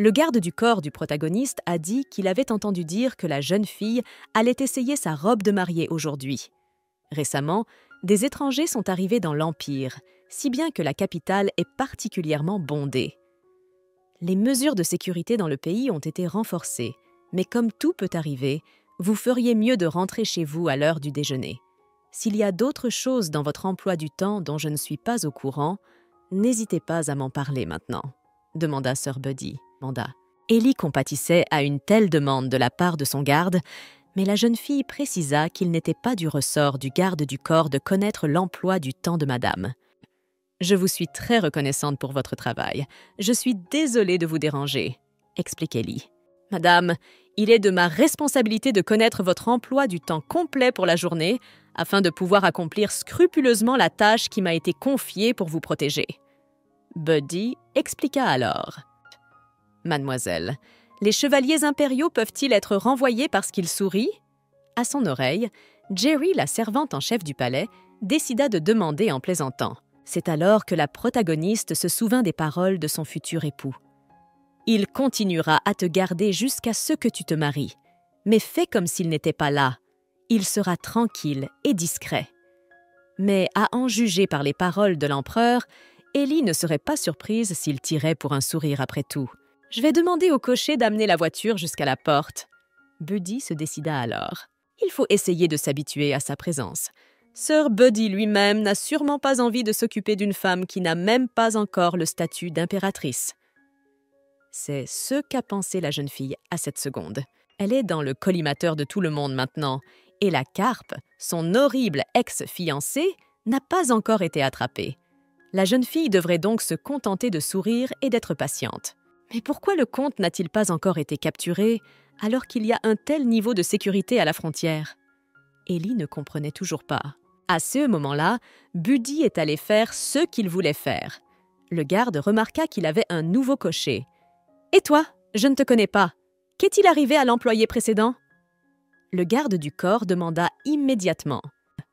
Le garde du corps du protagoniste a dit qu'il avait entendu dire que la jeune fille allait essayer sa robe de mariée aujourd'hui. Récemment, des étrangers sont arrivés dans l'Empire, si bien que la capitale est particulièrement bondée. Les mesures de sécurité dans le pays ont été renforcées, mais comme tout peut arriver, vous feriez mieux de rentrer chez vous à l'heure du déjeuner. S'il y a d'autres choses dans votre emploi du temps dont je ne suis pas au courant, n'hésitez pas à m'en parler maintenant, demanda Sir Buddy. Ellie compatissait à une telle demande de la part de son garde, mais la jeune fille précisa qu'il n'était pas du ressort du garde du corps de connaître l'emploi du temps de madame. « Je vous suis très reconnaissante pour votre travail. Je suis désolée de vous déranger, » explique Ellie. « Madame, il est de ma responsabilité de connaître votre emploi du temps complet pour la journée afin de pouvoir accomplir scrupuleusement la tâche qui m'a été confiée pour vous protéger. » Buddy expliqua alors. « Mademoiselle, les chevaliers impériaux peuvent-ils être renvoyés parce qu'ils sourient ?» À son oreille, Jerry, la servante en chef du palais, décida de demander en plaisantant. C'est alors que la protagoniste se souvint des paroles de son futur époux. « Il continuera à te garder jusqu'à ce que tu te maries, mais fais comme s'il n'était pas là. Il sera tranquille et discret. » Mais à en juger par les paroles de l'empereur, Ellie ne serait pas surprise s'il tirait pour un sourire après tout. « Je vais demander au cocher d'amener la voiture jusqu'à la porte. » Buddy se décida alors. Il faut essayer de s'habituer à sa présence. Sir Buddy lui-même n'a sûrement pas envie de s'occuper d'une femme qui n'a même pas encore le statut d'impératrice. C'est ce qu'a pensé la jeune fille à cette seconde. Elle est dans le collimateur de tout le monde maintenant, et la carpe, son horrible ex-fiancée, n'a pas encore été attrapée. La jeune fille devrait donc se contenter de sourire et d'être patiente. Mais pourquoi le comte n'a-t-il pas encore été capturé alors qu'il y a un tel niveau de sécurité à la frontière? Ellie ne comprenait toujours pas. À ce moment-là, Buddy est allé faire ce qu'il voulait faire. Le garde remarqua qu'il avait un nouveau cocher. « Et toi, je ne te connais pas. Qu'est-il arrivé à l'employé précédent ?» Le garde du corps demanda immédiatement.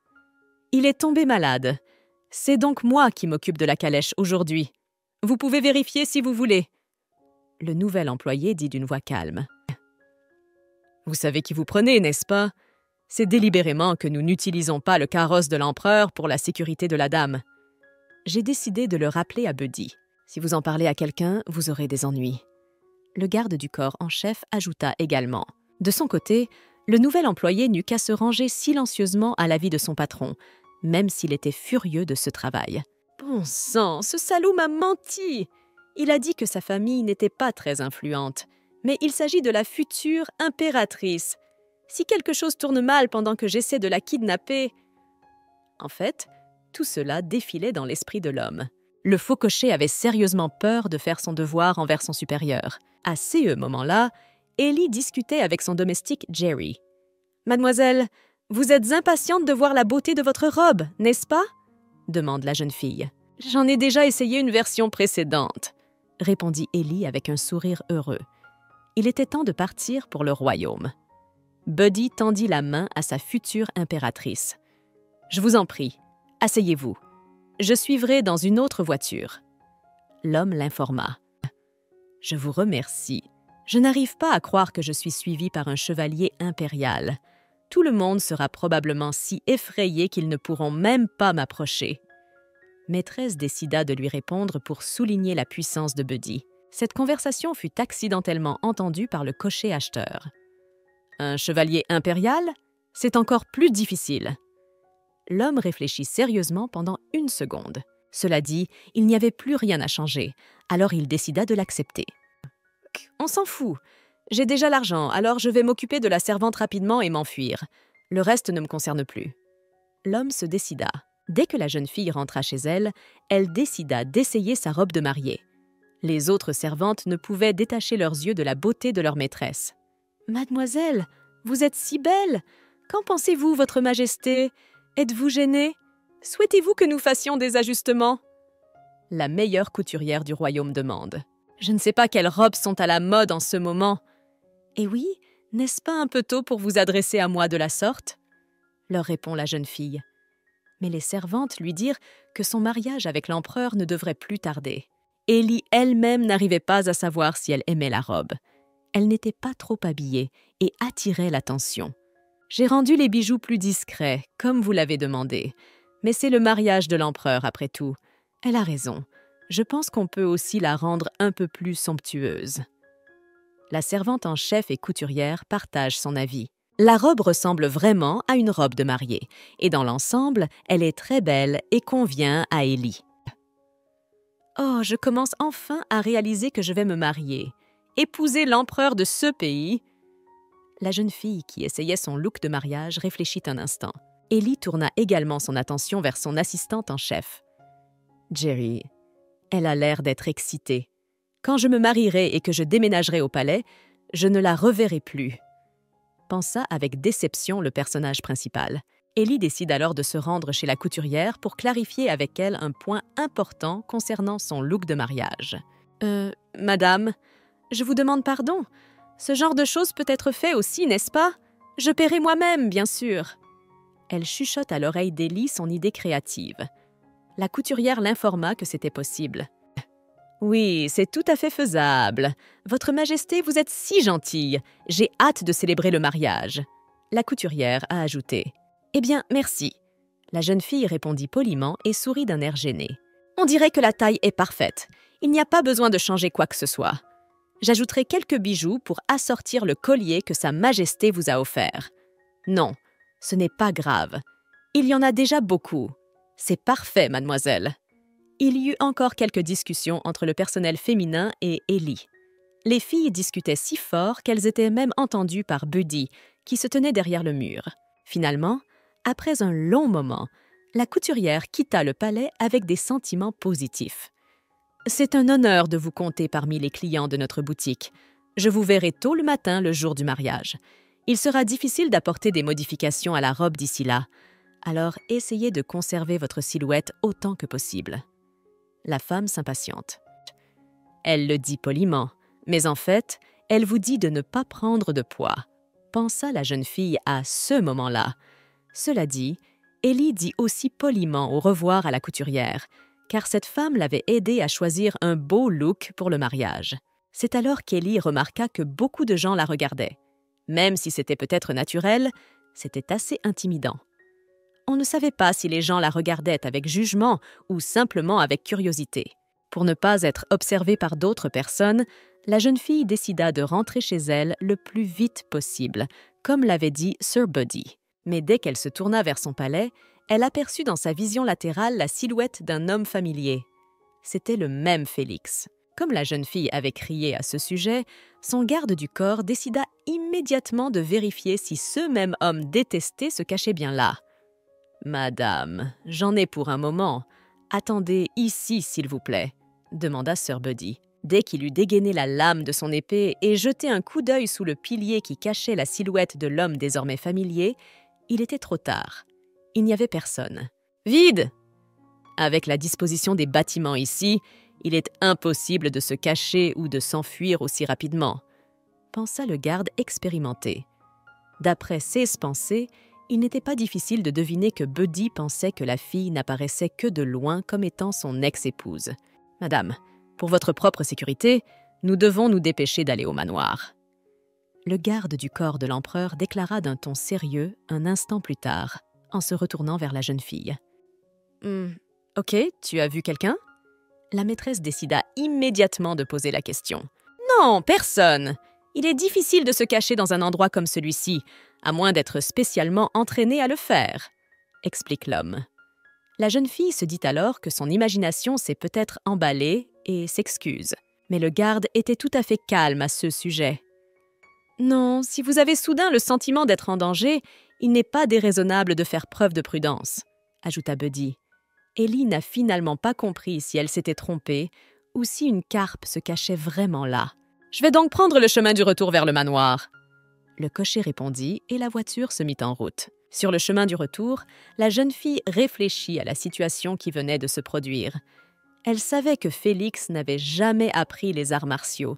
« Il est tombé malade. C'est donc moi qui m'occupe de la calèche aujourd'hui. Vous pouvez vérifier si vous voulez. » Le nouvel employé dit d'une voix calme. « Vous savez qui vous prenez, n'est-ce pas ? C'est délibérément que nous n'utilisons pas le carrosse de l'empereur pour la sécurité de la dame. » J'ai décidé de le rappeler à Buddy. Si vous en parlez à quelqu'un, vous aurez des ennuis. Le garde du corps en chef ajouta également. De son côté, le nouvel employé n'eut qu'à se ranger silencieusement à l'avis de son patron, même s'il était furieux de ce travail. « Bon sang, ce salaud m'a menti !» Il a dit que sa famille n'était pas très influente, mais il s'agit de la future impératrice. Si quelque chose tourne mal pendant que j'essaie de la kidnapper... En fait, tout cela défilait dans l'esprit de l'homme. Le faux cocher avait sérieusement peur de faire son devoir envers son supérieur. À ce moment-là, Ellie discutait avec son domestique Jerry. « Mademoiselle, vous êtes impatiente de voir la beauté de votre robe, n'est-ce pas ?» demande la jeune fille. « J'en ai déjà essayé une version précédente, » répondit Ellie avec un sourire heureux. Il était temps de partir pour le royaume. Buddy tendit la main à sa future impératrice. « Je vous en prie, asseyez-vous. Je suivrai dans une autre voiture. » L'homme l'informa. « Je vous remercie. Je n'arrive pas à croire que je suis suivi par un chevalier impérial. Tout le monde sera probablement si effrayé qu'ils ne pourront même pas m'approcher. » Maîtresse décida de lui répondre pour souligner la puissance de Buddy. Cette conversation fut accidentellement entendue par le cocher acheteur. Un chevalier impérial, c'est encore plus difficile. L'homme réfléchit sérieusement pendant une seconde. Cela dit, il n'y avait plus rien à changer, alors il décida de l'accepter. « On s'en fout. J'ai déjà l'argent, alors je vais m'occuper de la servante rapidement et m'enfuir. Le reste ne me concerne plus. » L'homme se décida. Dès que la jeune fille rentra chez elle, elle décida d'essayer sa robe de mariée. Les autres servantes ne pouvaient détacher leurs yeux de la beauté de leur maîtresse. « Mademoiselle, vous êtes si belle! Qu'en pensez-vous, votre majesté? Êtes-vous gênée? Souhaitez-vous que nous fassions des ajustements ?» La meilleure couturière du royaume demande. « Je ne sais pas quelles robes sont à la mode en ce moment. » « Eh oui, n'est-ce pas un peu tôt pour vous adresser à moi de la sorte ?» leur répond la jeune fille. Mais les servantes lui dirent que son mariage avec l'empereur ne devrait plus tarder. Ellie elle-même n'arrivait pas à savoir si elle aimait la robe. Elle n'était pas trop habillée et attirait l'attention. « J'ai rendu les bijoux plus discrets, comme vous l'avez demandé. Mais c'est le mariage de l'empereur, après tout. Elle a raison. Je pense qu'on peut aussi la rendre un peu plus somptueuse. » La servante en chef et couturière partage son avis. « La robe ressemble vraiment à une robe de mariée, et dans l'ensemble, elle est très belle et convient à Ellie. » « Oh, je commence enfin à réaliser que je vais me marier. Épouser l'empereur de ce pays !» La jeune fille qui essayait son look de mariage réfléchit un instant. Ellie tourna également son attention vers son assistante en chef. « Jerry, elle a l'air d'être excitée. Quand je me marierai et que je déménagerai au palais, je ne la reverrai plus. » Pensa avec déception le personnage principal. Ellie décide alors de se rendre chez la couturière pour clarifier avec elle un point important concernant son look de mariage. « Madame, je vous demande pardon. » Ce genre de choses peut être fait aussi, n'est-ce pas? Je paierai moi-même, bien sûr. » Elle chuchote à l'oreille d'Ellie son idée créative. La couturière l'informa que c'était possible. « Oui, c'est tout à fait faisable. Votre Majesté, vous êtes si gentille. J'ai hâte de célébrer le mariage. » La couturière a ajouté. « Eh bien, merci. » La jeune fille répondit poliment et sourit d'un air gêné. « On dirait que la taille est parfaite. Il n'y a pas besoin de changer quoi que ce soit. » J'ajouterai quelques bijoux pour assortir le collier que Sa Majesté vous a offert. Non, ce n'est pas grave. Il y en a déjà beaucoup. C'est parfait, mademoiselle. » Il y eut encore quelques discussions entre le personnel féminin et Ellie. Les filles discutaient si fort qu'elles étaient même entendues par Buddy, qui se tenait derrière le mur. Finalement, après un long moment, la couturière quitta le palais avec des sentiments positifs. « C'est un honneur de vous compter parmi les clients de notre boutique. Je vous verrai tôt le matin le jour du mariage. Il sera difficile d'apporter des modifications à la robe d'ici là. Alors essayez de conserver votre silhouette autant que possible. » La femme s'impatiente. Elle le dit poliment, mais en fait, elle vous dit de ne pas prendre de poids. Pensa la jeune fille à ce moment-là. Cela dit, Ellie dit aussi poliment au revoir à la couturière, car cette femme l'avait aidée à choisir un beau look pour le mariage. C'est alors qu'Ellie remarqua que beaucoup de gens la regardaient. Même si c'était peut-être naturel, c'était assez intimidant. On ne savait pas si les gens la regardaient avec jugement ou simplement avec curiosité. Pour ne pas être observée par d'autres personnes, la jeune fille décida de rentrer chez elle le plus vite possible, comme l'avait dit Sir Buddy. Mais dès qu'elle se tourna vers son palais, elle aperçut dans sa vision latérale la silhouette d'un homme familier. C'était le même Félix. Comme la jeune fille avait crié à ce sujet, son garde du corps décida immédiatement de vérifier si ce même homme détesté se cachait bien là. « Madame, j'en ai pour un moment. Attendez ici, s'il vous plaît, » demanda Sir Buddy. Dès qu'il eut dégainé la lame de son épée et jeté un coup d'œil sous le pilier qui cachait la silhouette de l'homme désormais familier, il était trop tard. Il n'y avait personne. « Vide !» Avec la disposition des bâtiments ici, il est impossible de se cacher ou de s'enfuir aussi rapidement, pensa le garde expérimenté. D'après ses pensées, il n'était pas difficile de deviner que Buddy pensait que la fille n'apparaissait que de loin comme étant son ex-épouse. « Madame, pour votre propre sécurité, nous devons nous dépêcher d'aller au manoir. » Le garde du corps de l'empereur déclara d'un ton sérieux un instant plus tard, en se retournant vers la jeune fille. « Ok, tu as vu quelqu'un ?» La maîtresse décida immédiatement de poser la question. « Non, personne! Il est difficile de se cacher dans un endroit comme celui-ci, à moins d'être spécialement entraîné à le faire, » explique l'homme. La jeune fille se dit alors que son imagination s'est peut-être emballée et s'excuse. Mais le garde était tout à fait calme à ce sujet. « Non, si vous avez soudain le sentiment d'être en danger, il n'est pas déraisonnable de faire preuve de prudence, » ajouta Buddy. Ellie n'a finalement pas compris si elle s'était trompée ou si une carpe se cachait vraiment là. « Je vais donc prendre le chemin du retour vers le manoir. » Le cocher répondit et la voiture se mit en route. Sur le chemin du retour, la jeune fille réfléchit à la situation qui venait de se produire. Elle savait que Félix n'avait jamais appris les arts martiaux.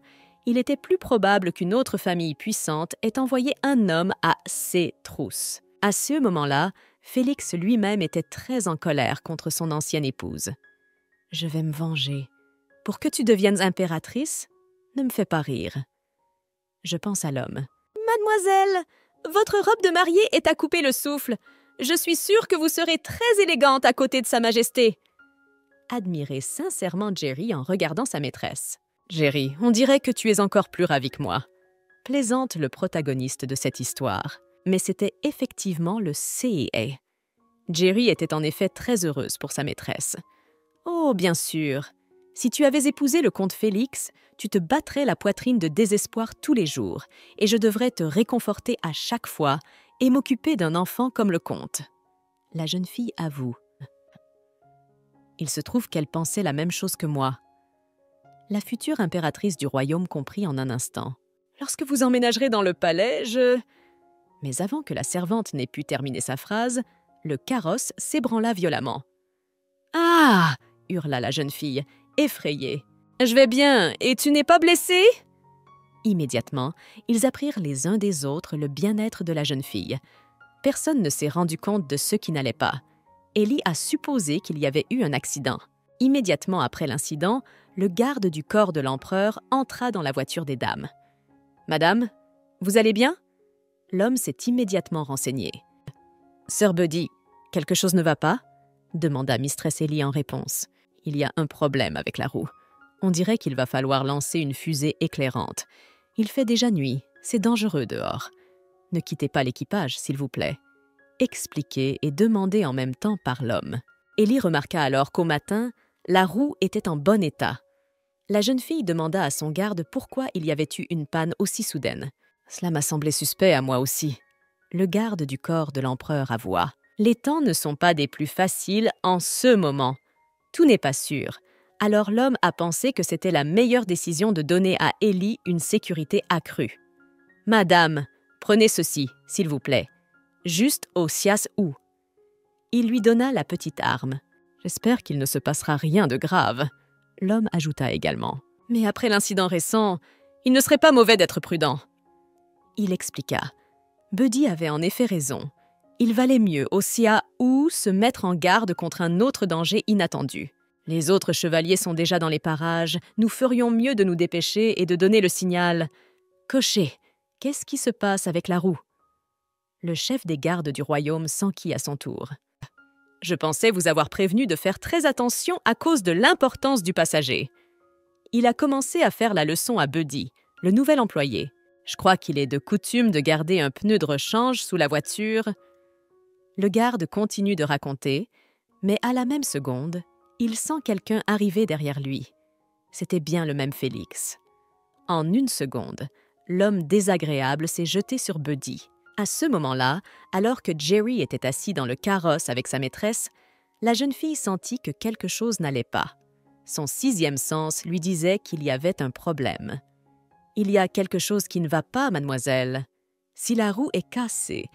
Il était plus probable qu'une autre famille puissante ait envoyé un homme à ses trousses. À ce moment-là, Félix lui-même était très en colère contre son ancienne épouse. « Je vais me venger », Pour que tu deviennes impératrice, ne me fais pas rire. Je pense à l'homme. Mademoiselle, votre robe de mariée est à couper le souffle. Je suis sûre que vous serez très élégante à côté de Sa Majesté. Admirait sincèrement Jerry en regardant sa maîtresse. Jerry, on dirait que tu es encore plus ravi que moi. Plaisante le protagoniste de cette histoire. Mais c'était effectivement le C.E.A. Jerry était en effet très heureuse pour sa maîtresse. Oh, bien sûr. Si tu avais épousé le comte Félix, tu te battrais la poitrine de désespoir tous les jours, et je devrais te réconforter à chaque fois et m'occuper d'un enfant comme le comte. La jeune fille avoue. Il se trouve qu'elle pensait la même chose que moi. La future impératrice du royaume comprit en un instant. « Lorsque vous emménagerez dans le palais, je... » Mais avant que la servante n'ait pu terminer sa phrase, le carrosse s'ébranla violemment. « Ah !» hurla la jeune fille, effrayée. « Je vais bien, et tu n'es pas blessée ?» Immédiatement, ils apprirent les uns des autres le bien-être de la jeune fille. Personne ne s'est rendu compte de ce qui n'allait pas. Ellie a supposé qu'il y avait eu un accident. Immédiatement après l'incident, le garde du corps de l'empereur entra dans la voiture des dames. « Madame, vous allez bien ?» L'homme s'est immédiatement renseigné. « Sir Buddy, quelque chose ne va pas ?» demanda Mistress Ellie en réponse. « Il y a un problème avec la roue. On dirait qu'il va falloir lancer une fusée éclairante. Il fait déjà nuit, c'est dangereux dehors. Ne quittez pas l'équipage, s'il vous plaît. » Expliqué et demandé en même temps par l'homme. Ellie remarqua alors qu'au matin, la roue était en bon état. La jeune fille demanda à son garde pourquoi il y avait eu une panne aussi soudaine. « Cela m'a semblé suspect à moi aussi. » Le garde du corps de l'empereur avoua. « Les temps ne sont pas des plus faciles en ce moment. Tout n'est pas sûr. » Alors l'homme a pensé que c'était la meilleure décision de donner à Ellie une sécurité accrue. « Madame, prenez ceci, s'il vous plaît. » Juste au sias où. Il lui donna la petite arme. « J'espère qu'il ne se passera rien de grave. » L'homme ajouta également. « Mais après l'incident récent, il ne serait pas mauvais d'être prudent. » Il expliqua. Buddy avait en effet raison. Il valait mieux au sias où se mettre en garde contre un autre danger inattendu. « Les autres chevaliers sont déjà dans les parages. Nous ferions mieux de nous dépêcher et de donner le signal. »« Cocher, qu'est-ce qui se passe avec la roue ?» Le chef des gardes du royaume s'enquit à son tour. « Je pensais vous avoir prévenu de faire très attention à cause de l'importance du passager. » Il a commencé à faire la leçon à Buddy, le nouvel employé. « Je crois qu'il est de coutume de garder un pneu de rechange sous la voiture. » Le garde continue de raconter, mais à la même seconde, il sent quelqu'un arriver derrière lui. C'était bien le même Félix. En une seconde, l'homme désagréable s'est jeté sur Buddy. À ce moment-là, alors que Jerry était assis dans le carrosse avec sa maîtresse, la jeune fille sentit que quelque chose n'allait pas. Son sixième sens lui disait qu'il y avait un problème. « Il y a quelque chose qui ne va pas, mademoiselle. Si la roue est cassée,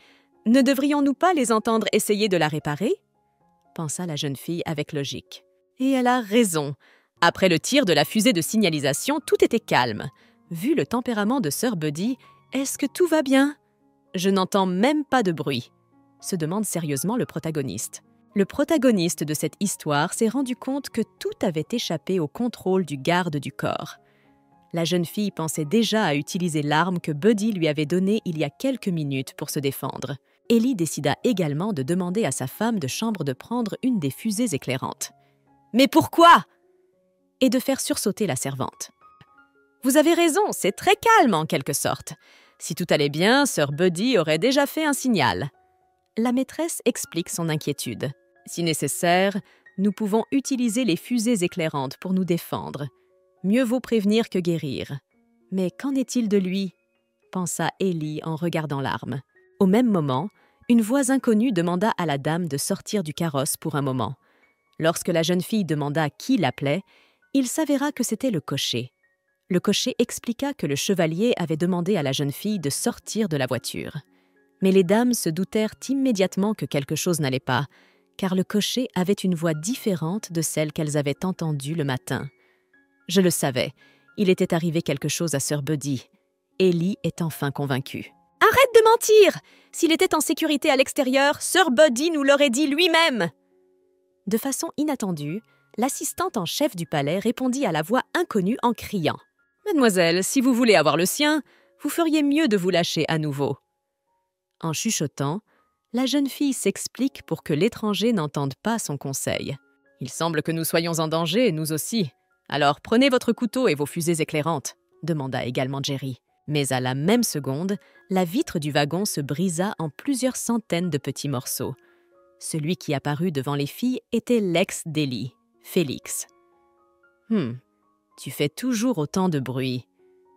ne devrions-nous pas les entendre essayer de la réparer ?» pensa la jeune fille avec logique. Et elle a raison. Après le tir de la fusée de signalisation, tout était calme. Vu le tempérament de Sir Buddy, est-ce que tout va bien ? Je n'entends même pas de bruit, se demande sérieusement le protagoniste. Le protagoniste de cette histoire s'est rendu compte que tout avait échappé au contrôle du garde du corps. La jeune fille pensait déjà à utiliser l'arme que Buddy lui avait donnée il y a quelques minutes pour se défendre. Ellie décida également de demander à sa femme de chambre de prendre une des fusées éclairantes. « Mais pourquoi ?» et de faire sursauter la servante. « Vous avez raison, c'est très calme en quelque sorte. Si tout allait bien, Sir Buddy aurait déjà fait un signal. » La maîtresse explique son inquiétude. « Si nécessaire, nous pouvons utiliser les fusées éclairantes pour nous défendre. Mieux vaut prévenir que guérir. » « Mais qu'en est-il de lui ?» pensa Ellie en regardant l'arme. Au même moment, une voix inconnue demanda à la dame de sortir du carrosse pour un moment. Lorsque la jeune fille demanda qui l'appelait, il s'avéra que c'était le cocher. Le cocher expliqua que le chevalier avait demandé à la jeune fille de sortir de la voiture. Mais les dames se doutèrent immédiatement que quelque chose n'allait pas, car le cocher avait une voix différente de celle qu'elles avaient entendue le matin. Je le savais, il était arrivé quelque chose à Sir Buddy. Ellie est enfin convaincue. Arrête de mentir! S'il était en sécurité à l'extérieur, Sir Buddy nous l'aurait dit lui-même! De façon inattendue, l'assistante en chef du palais répondit à la voix inconnue en criant. « Mademoiselle, si vous voulez avoir le sien, vous feriez mieux de vous lâcher à nouveau. » En chuchotant, la jeune fille s'explique pour que l'étranger n'entende pas son conseil. « Il semble que nous soyons en danger, nous aussi. Alors prenez votre couteau et vos fusées éclairantes, » demanda également Jerry. Mais à la même seconde, la vitre du wagon se brisa en plusieurs centaines de petits morceaux. Celui qui apparut devant les filles était l'ex d'Ellie, Félix. « Tu fais toujours autant de bruit.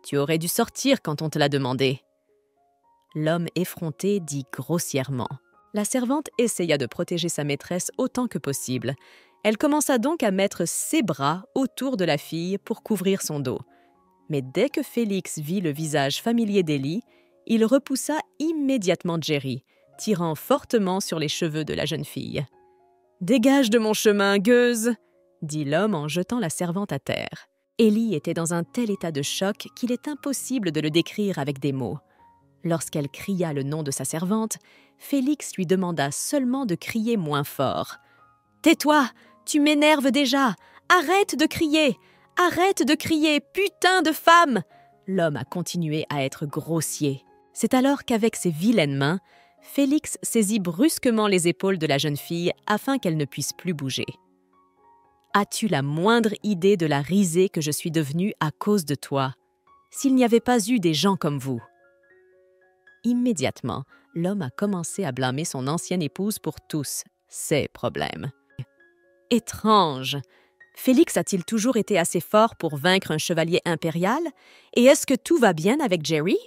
Tu aurais dû sortir quand on te l'a demandé. » L'homme effronté dit grossièrement. La servante essaya de protéger sa maîtresse autant que possible. Elle commença donc à mettre ses bras autour de la fille pour couvrir son dos. Mais dès que Félix vit le visage familier d'Ellie, il repoussa immédiatement Jerry, tirant fortement sur les cheveux de la jeune fille. « Dégage de mon chemin, gueuse !» dit l'homme en jetant la servante à terre. Ellie était dans un tel état de choc qu'il est impossible de le décrire avec des mots. Lorsqu'elle cria le nom de sa servante, Félix lui demanda seulement de crier moins fort. « Tais-toi! Tu m'énerves déjà! Arrête de crier! Arrête de crier, putain de femme !» L'homme a continué à être grossier. C'est alors qu'avec ses vilaines mains, Félix saisit brusquement les épaules de la jeune fille afin qu'elle ne puisse plus bouger. « As-tu la moindre idée de la risée que je suis devenue à cause de toi? S'il n'y avait pas eu des gens comme vous ?» Immédiatement, l'homme a commencé à blâmer son ancienne épouse pour tous ses problèmes. « Étrange! Félix a-t-il toujours été assez fort pour vaincre un chevalier impérial? Et est-ce que tout va bien avec Jerry ?»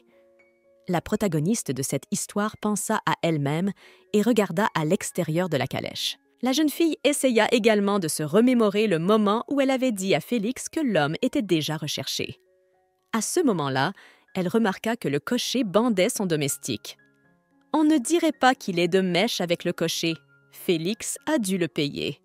La protagoniste de cette histoire pensa à elle-même et regarda à l'extérieur de la calèche. La jeune fille essaya également de se remémorer le moment où elle avait dit à Félix que l'homme était déjà recherché. À ce moment-là, elle remarqua que le cocher bandait son domestique. « On ne dirait pas qu'il est de mèche avec le cocher. Félix a dû le payer. »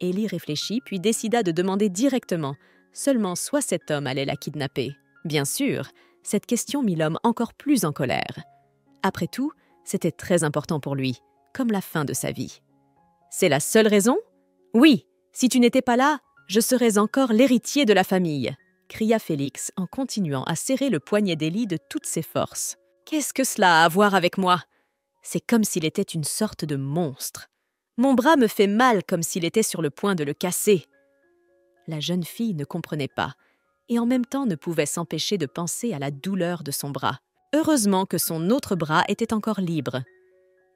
Ellie réfléchit puis décida de demander directement, seulement soit cet homme allait la kidnapper. Bien sûr, cette question mit l'homme encore plus en colère. Après tout, c'était très important pour lui, comme la fin de sa vie. « C'est la seule raison ? » « Oui, si tu n'étais pas là, je serais encore l'héritier de la famille !» cria Félix en continuant à serrer le poignet d'Ellie de toutes ses forces. « Qu'est-ce que cela a à voir avec moi ? » C'est comme s'il était une sorte de monstre. Mon bras me fait mal comme s'il était sur le point de le casser. » La jeune fille ne comprenait pas et en même temps ne pouvait s'empêcher de penser à la douleur de son bras. Heureusement que son autre bras était encore libre.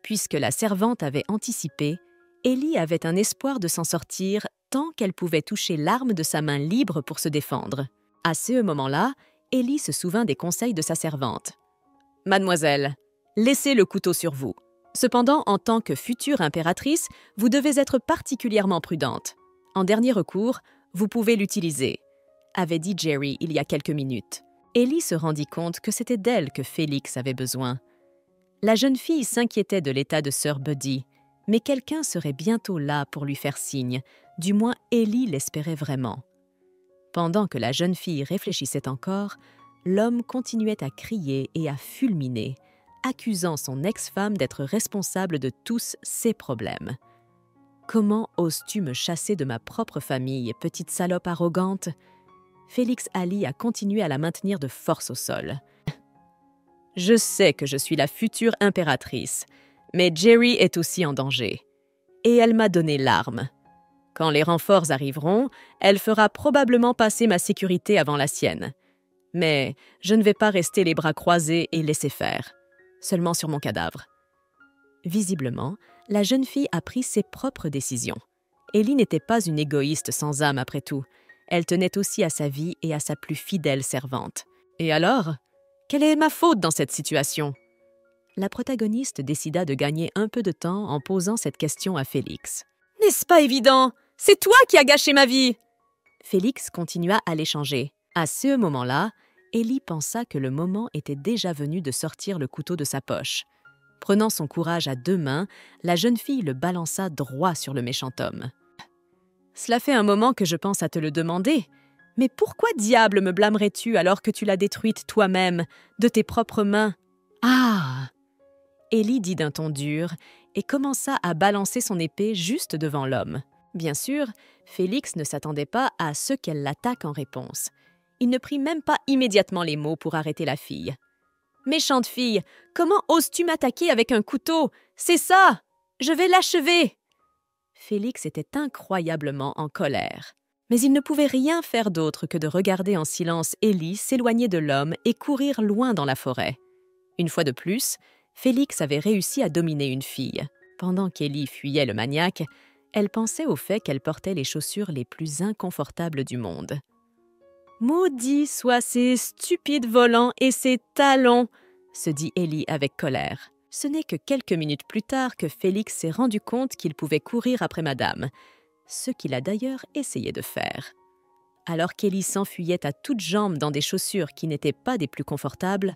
Puisque la servante avait anticipé, Ellie avait un espoir de s'en sortir tant qu'elle pouvait toucher l'arme de sa main libre pour se défendre. À ce moment-là, Ellie se souvint des conseils de sa servante. « Mademoiselle, laissez le couteau sur vous. Cependant, en tant que future impératrice, vous devez être particulièrement prudente. En dernier recours, vous pouvez l'utiliser », avait dit Jerry il y a quelques minutes. Ellie se rendit compte que c'était d'elle que Félix avait besoin. La jeune fille s'inquiétait de l'état de sœur Buddy. Mais quelqu'un serait bientôt là pour lui faire signe, du moins Ellie l'espérait vraiment. Pendant que la jeune fille réfléchissait encore, l'homme continuait à crier et à fulminer, accusant son ex-femme d'être responsable de tous ses problèmes. « Comment oses-tu me chasser de ma propre famille, petite salope arrogante ?» Félix Ali a continué à la maintenir de force au sol. « Je sais que je suis la future impératrice. » Mais Jerry est aussi en danger. Et elle m'a donné l'arme. Quand les renforts arriveront, elle fera probablement passer ma sécurité avant la sienne. Mais je ne vais pas rester les bras croisés et laisser faire. Seulement sur mon cadavre. » Visiblement, la jeune fille a pris ses propres décisions. Ellie n'était pas une égoïste sans âme après tout. Elle tenait aussi à sa vie et à sa plus fidèle servante. Et alors, quelle est ma faute dans cette situation ? La protagoniste décida de gagner un peu de temps en posant cette question à Félix. « N'est-ce pas évident? C'est toi qui as gâché ma vie !» Félix continua à l'échanger. À ce moment-là, Ellie pensa que le moment était déjà venu de sortir le couteau de sa poche. Prenant son courage à deux mains, la jeune fille le balança droit sur le méchant homme. « Cela fait un moment que je pense à te le demander. Mais pourquoi diable me blâmerais-tu alors que tu l'as détruite toi-même, de tes propres mains? Ah !» Ellie dit d'un ton dur et commença à balancer son épée juste devant l'homme. Bien sûr, Félix ne s'attendait pas à ce qu'elle l'attaque en réponse. Il ne prit même pas immédiatement les mots pour arrêter la fille. « Méchante fille, comment oses-tu m'attaquer avec un couteau? C'est ça! Je vais l'achever !» Félix était incroyablement en colère. Mais il ne pouvait rien faire d'autre que de regarder en silence Ellie s'éloigner de l'homme et courir loin dans la forêt. Une fois de plus, Félix avait réussi à dominer une fille. Pendant qu'Ellie fuyait le maniaque, elle pensait au fait qu'elle portait les chaussures les plus inconfortables du monde. « Maudits soient ces stupides volants et ces talons !» se dit Ellie avec colère. Ce n'est que quelques minutes plus tard que Félix s'est rendu compte qu'il pouvait courir après madame, ce qu'il a d'ailleurs essayé de faire. Alors qu'Ellie s'enfuyait à toutes jambes dans des chaussures qui n'étaient pas des plus confortables,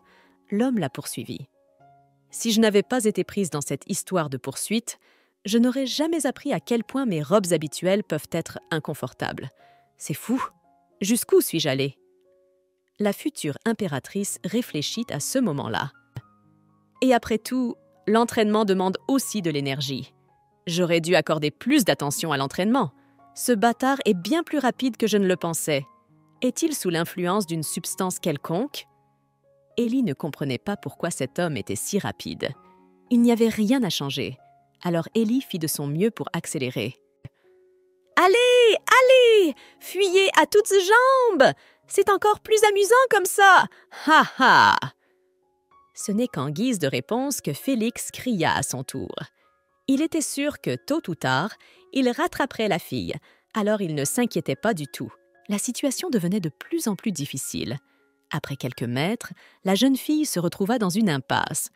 l'homme la poursuivit. « Si je n'avais pas été prise dans cette histoire de poursuite, je n'aurais jamais appris à quel point mes robes habituelles peuvent être inconfortables. C'est fou !» « Jusqu'où suis-je allée ?» La future impératrice réfléchit à ce moment-là. « Et après tout, l'entraînement demande aussi de l'énergie. J'aurais dû accorder plus d'attention à l'entraînement. Ce bâtard est bien plus rapide que je ne le pensais. Est-il sous l'influence d'une substance quelconque ?» Ellie ne comprenait pas pourquoi cet homme était si rapide. Il n'y avait rien à changer. Alors Ellie fit de son mieux pour accélérer. « Allez, allez! Fuyez à toutes jambes! C'est encore plus amusant comme ça! Ha ha !» Ce n'est qu'en guise de réponse que Félix cria à son tour. Il était sûr que, tôt ou tard, il rattraperait la fille, alors il ne s'inquiétait pas du tout. La situation devenait de plus en plus difficile. Après quelques mètres, la jeune fille se retrouva dans une impasse.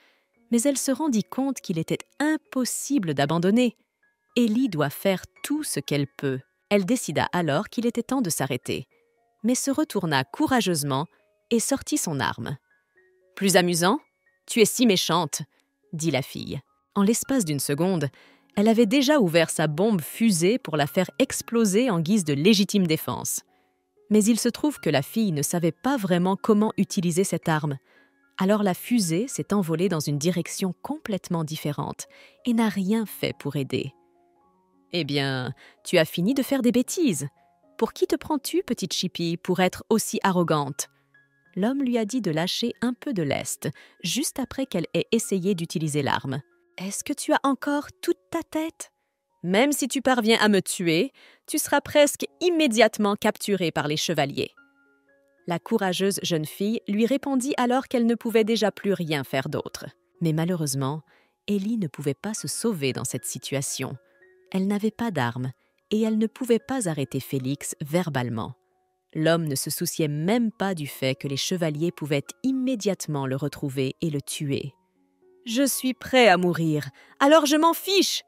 Mais elle se rendit compte qu'il était impossible d'abandonner. Ellie doit faire tout ce qu'elle peut. Elle décida alors qu'il était temps de s'arrêter, mais se retourna courageusement et sortit son arme. « Plus amusant? Tu es si méchante !» dit la fille. En l'espace d'une seconde, elle avait déjà ouvert sa bombe fusée pour la faire exploser en guise de légitime défense. Mais il se trouve que la fille ne savait pas vraiment comment utiliser cette arme. Alors la fusée s'est envolée dans une direction complètement différente et n'a rien fait pour aider. « Eh bien, tu as fini de faire des bêtises. Pour qui te prends-tu, petite chipie, pour être aussi arrogante ?» L'homme lui a dit de lâcher un peu de lest, juste après qu'elle ait essayé d'utiliser l'arme. « Est-ce que tu as encore toute ta tête ?»« Même si tu parviens à me tuer, tu seras presque immédiatement capturée par les chevaliers. » La courageuse jeune fille lui répondit alors qu'elle ne pouvait déjà plus rien faire d'autre. Mais malheureusement, Ellie ne pouvait pas se sauver dans cette situation. Elle n'avait pas d'arme et elle ne pouvait pas arrêter Félix verbalement. L'homme ne se souciait même pas du fait que les chevaliers pouvaient immédiatement le retrouver et le tuer. « Je suis prêt à mourir, alors je m'en fiche !»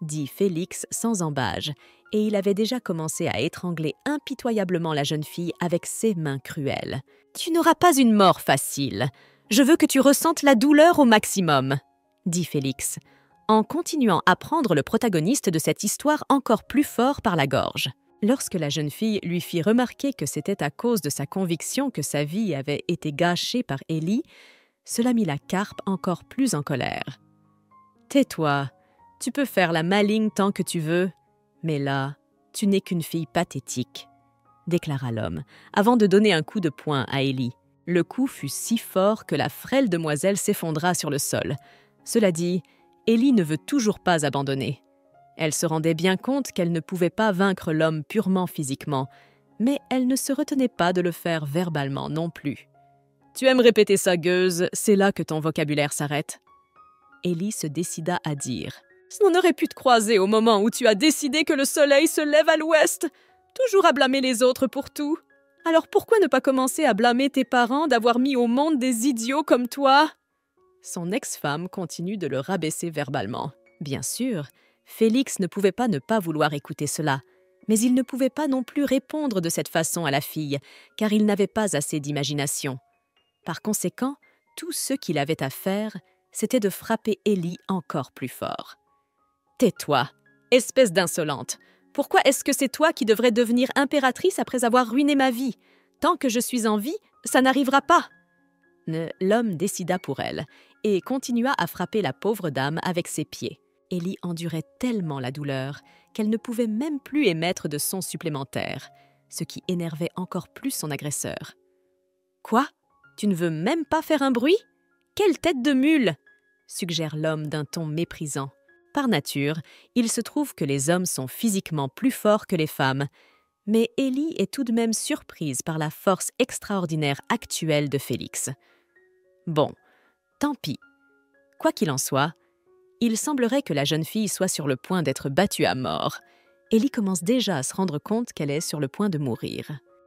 dit Félix sans embâge, et il avait déjà commencé à étrangler impitoyablement la jeune fille avec ses mains cruelles. « Tu n'auras pas une mort facile. Je veux que tu ressentes la douleur au maximum !» dit Félix, en continuant à prendre le protagoniste de cette histoire encore plus fort par la gorge. Lorsque la jeune fille lui fit remarquer que c'était à cause de sa conviction que sa vie avait été gâchée par Ellie, cela mit la carpe encore plus en colère. « Tais-toi, tu peux faire la maligne tant que tu veux, mais là, tu n'es qu'une fille pathétique », déclara l'homme, avant de donner un coup de poing à Ellie. Le coup fut si fort que la frêle demoiselle s'effondra sur le sol. Cela dit, Ellie ne veut toujours pas abandonner. Elle se rendait bien compte qu'elle ne pouvait pas vaincre l'homme purement physiquement, mais elle ne se retenait pas de le faire verbalement non plus. « Tu aimes répéter ça, gueuse, c'est là que ton vocabulaire s'arrête. » Ellie se décida à dire. « On aurait pu te croiser au moment où tu as décidé que le soleil se lève à l'ouest. Toujours à blâmer les autres pour tout. Alors pourquoi ne pas commencer à blâmer tes parents d'avoir mis au monde des idiots comme toi ?» Son ex-femme continue de le rabaisser verbalement. Bien sûr, Félix ne pouvait pas ne pas vouloir écouter cela, mais il ne pouvait pas non plus répondre de cette façon à la fille, car il n'avait pas assez d'imagination. Par conséquent, tout ce qu'il avait à faire, c'était de frapper Ellie encore plus fort. « Tais-toi, espèce d'insolente! Pourquoi est-ce que c'est toi qui devrais devenir impératrice après avoir ruiné ma vie? Tant que je suis en vie, ça n'arrivera pas !» L'homme décida pour elle et continua à frapper la pauvre dame avec ses pieds. Ellie endurait tellement la douleur qu'elle ne pouvait même plus émettre de sons supplémentaires, ce qui énervait encore plus son agresseur. « Quoi? Tu ne veux même pas faire un bruit? Quelle tête de mule !» suggère l'homme d'un ton méprisant. Par nature, il se trouve que les hommes sont physiquement plus forts que les femmes, mais Ellie est tout de même surprise par la force extraordinaire actuelle de Félix. Bon, tant pis. Quoi qu'il en soit, il semblerait que la jeune fille soit sur le point d'être battue à mort. Ellie commence déjà à se rendre compte qu'elle est sur le point de mourir.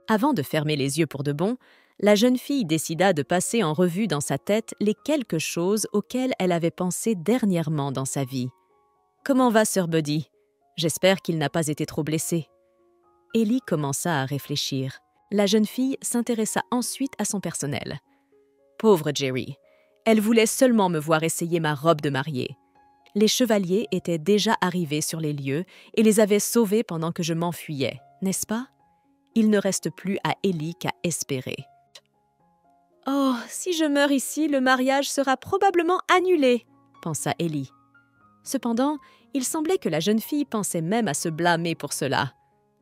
Avant de fermer les yeux pour de bon, la jeune fille décida de passer en revue dans sa tête les quelques choses auxquelles elle avait pensé dernièrement dans sa vie. « Comment va Sir Buddy? J'espère qu'il n'a pas été trop blessé. » Ellie commença à réfléchir. La jeune fille s'intéressa ensuite à son personnel. « Pauvre Jerry, elle voulait seulement me voir essayer ma robe de mariée. » Les chevaliers étaient déjà arrivés sur les lieux et les avaient sauvés pendant que je m'enfuyais, n'est-ce pas? Il ne reste plus à Ellie qu'à espérer. « Oh, si je meurs ici, le mariage sera probablement annulé !» pensa Ellie. Cependant, il semblait que la jeune fille pensait même à se blâmer pour cela.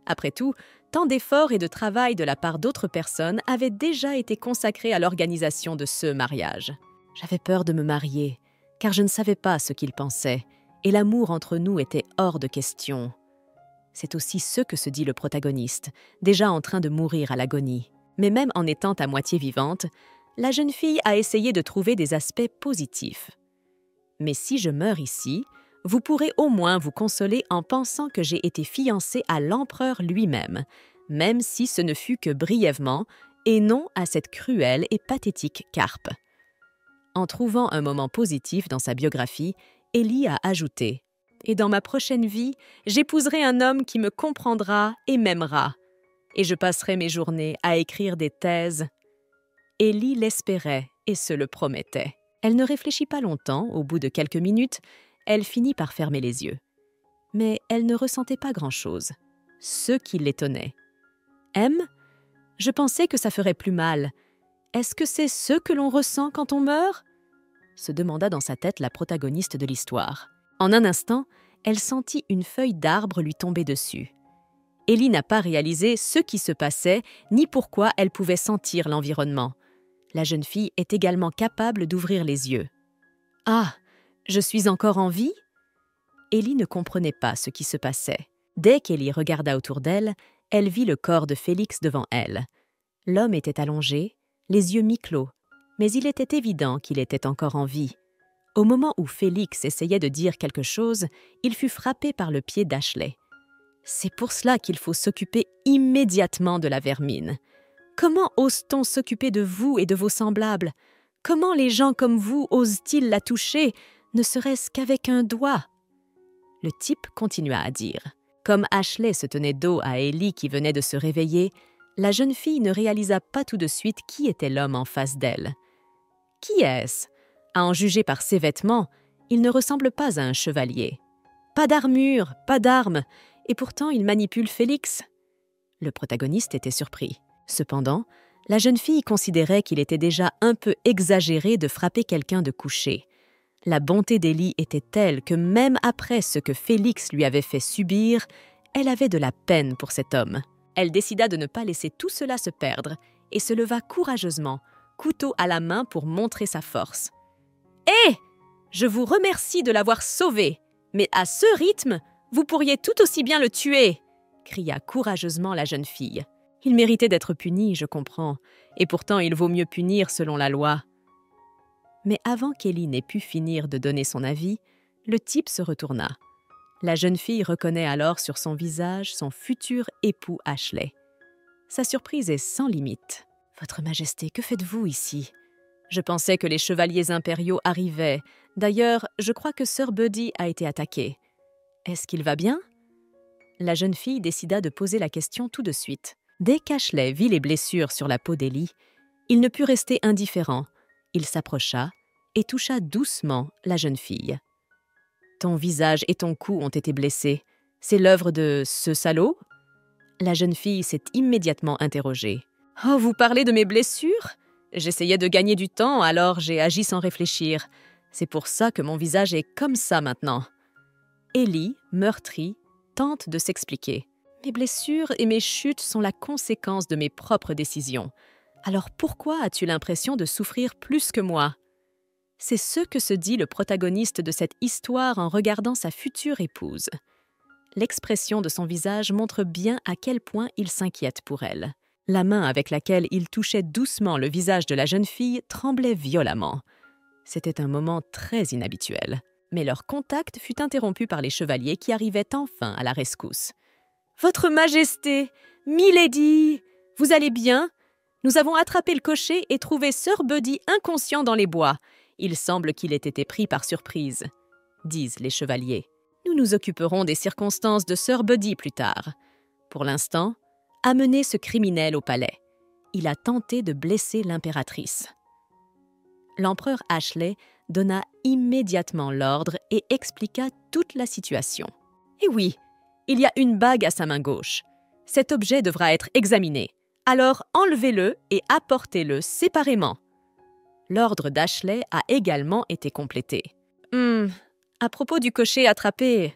Après tout, tant d'efforts et de travail de la part d'autres personnes avaient déjà été consacrés à l'organisation de ce mariage. « J'avais peur de me marier, car je ne savais pas ce qu'il pensait, et l'amour entre nous était hors de question. » C'est aussi ce que se dit le protagoniste, déjà en train de mourir à l'agonie. Mais même en étant à moitié vivante, la jeune fille a essayé de trouver des aspects positifs. « Mais si je meurs ici, vous pourrez au moins vous consoler en pensant que j'ai été fiancée à l'empereur lui-même, même si ce ne fut que brièvement, et non à cette cruelle et pathétique carpe. » En trouvant un moment positif dans sa biographie, Ellie a ajouté « Et dans ma prochaine vie, j'épouserai un homme qui me comprendra et m'aimera. » et je passerai mes journées à écrire des thèses. » Ellie l'espérait et se le promettait. Elle ne réfléchit pas longtemps, au bout de quelques minutes, elle finit par fermer les yeux. Mais elle ne ressentait pas grand-chose, ce qui l'étonnait. « M, je pensais que ça ferait plus mal. Est-ce que c'est ce que l'on ressent quand on meurt ?» se demanda dans sa tête la protagoniste de l'histoire. En un instant, elle sentit une feuille d'arbre lui tomber dessus. Ellie n'a pas réalisé ce qui se passait ni pourquoi elle pouvait sentir l'environnement. La jeune fille est également capable d'ouvrir les yeux. « Ah, je suis encore en vie ?» Ellie ne comprenait pas ce qui se passait. Dès qu'Ellie regarda autour d'elle, elle vit le corps de Félix devant elle. L'homme était allongé, les yeux mi-clos, mais il était évident qu'il était encore en vie. Au moment où Félix essayait de dire quelque chose, il fut frappé par le pied d'Ashley. « C'est pour cela qu'il faut s'occuper immédiatement de la vermine. Comment ose-t-on s'occuper de vous et de vos semblables? Comment les gens comme vous osent-ils la toucher, ne serait-ce qu'avec un doigt ?» Le type continua à dire. Comme Ashley se tenait dos à Ellie qui venait de se réveiller, la jeune fille ne réalisa pas tout de suite qui était l'homme en face d'elle. « Qui est-ce? À en juger par ses vêtements, il ne ressemble pas à un chevalier. Pas d'armure, pas d'armes. Et pourtant, il manipule Félix. » Le protagoniste était surpris. Cependant, la jeune fille considérait qu'il était déjà un peu exagéré de frapper quelqu'un de couché. La bonté d'Ellie était telle que même après ce que Félix lui avait fait subir, elle avait de la peine pour cet homme. Elle décida de ne pas laisser tout cela se perdre et se leva courageusement, couteau à la main pour montrer sa force. « Hé! Je vous remercie de l'avoir sauvé, mais à ce rythme, vous pourriez tout aussi bien le tuer !» cria courageusement la jeune fille. Il méritait d'être puni, je comprends, et pourtant il vaut mieux punir selon la loi. Mais avant qu'Ellie n'ait pu finir de donner son avis, le type se retourna. La jeune fille reconnaît alors sur son visage son futur époux Ashley. Sa surprise est sans limite. « Votre Majesté, que faites-vous ici ? Je pensais que les chevaliers impériaux arrivaient. D'ailleurs, je crois que Sir Buddy a été attaqué. » « Est-ce qu'il va bien ?» La jeune fille décida de poser la question tout de suite. Dès qu'Ashley vit les blessures sur la peau d'Ellie, il ne put rester indifférent. Il s'approcha et toucha doucement la jeune fille. « Ton visage et ton cou ont été blessés. C'est l'œuvre de ce salaud ?» La jeune fille s'est immédiatement interrogée. « Oh, vous parlez de mes blessures? J'essayais de gagner du temps, alors j'ai agi sans réfléchir. C'est pour ça que mon visage est comme ça maintenant. » Ellie, meurtrie, tente de s'expliquer. « Mes blessures et mes chutes sont la conséquence de mes propres décisions. Alors pourquoi as-tu l'impression de souffrir plus que moi ?» C'est ce que se dit le protagoniste de cette histoire en regardant sa future épouse. L'expression de son visage montre bien à quel point il s'inquiète pour elle. La main avec laquelle il touchait doucement le visage de la jeune fille tremblait violemment. C'était un moment très inhabituel. Mais leur contact fut interrompu par les chevaliers qui arrivaient enfin à la rescousse. « Votre Majesté, Milady, vous allez bien? Nous avons attrapé le cocher et trouvé Sir Buddy inconscient dans les bois. Il semble qu'il ait été pris par surprise, » disent les chevaliers. « Nous nous occuperons des circonstances de Sir Buddy plus tard. Pour l'instant, amenez ce criminel au palais. Il a tenté de blesser l'impératrice. » L'empereur Ashley donna immédiatement l'ordre et expliqua toute la situation. « Eh oui, il y a une bague à sa main gauche. Cet objet devra être examiné. Alors enlevez-le et apportez-le séparément. » L'ordre d'Ashley a également été complété. « À propos du cocher attrapé,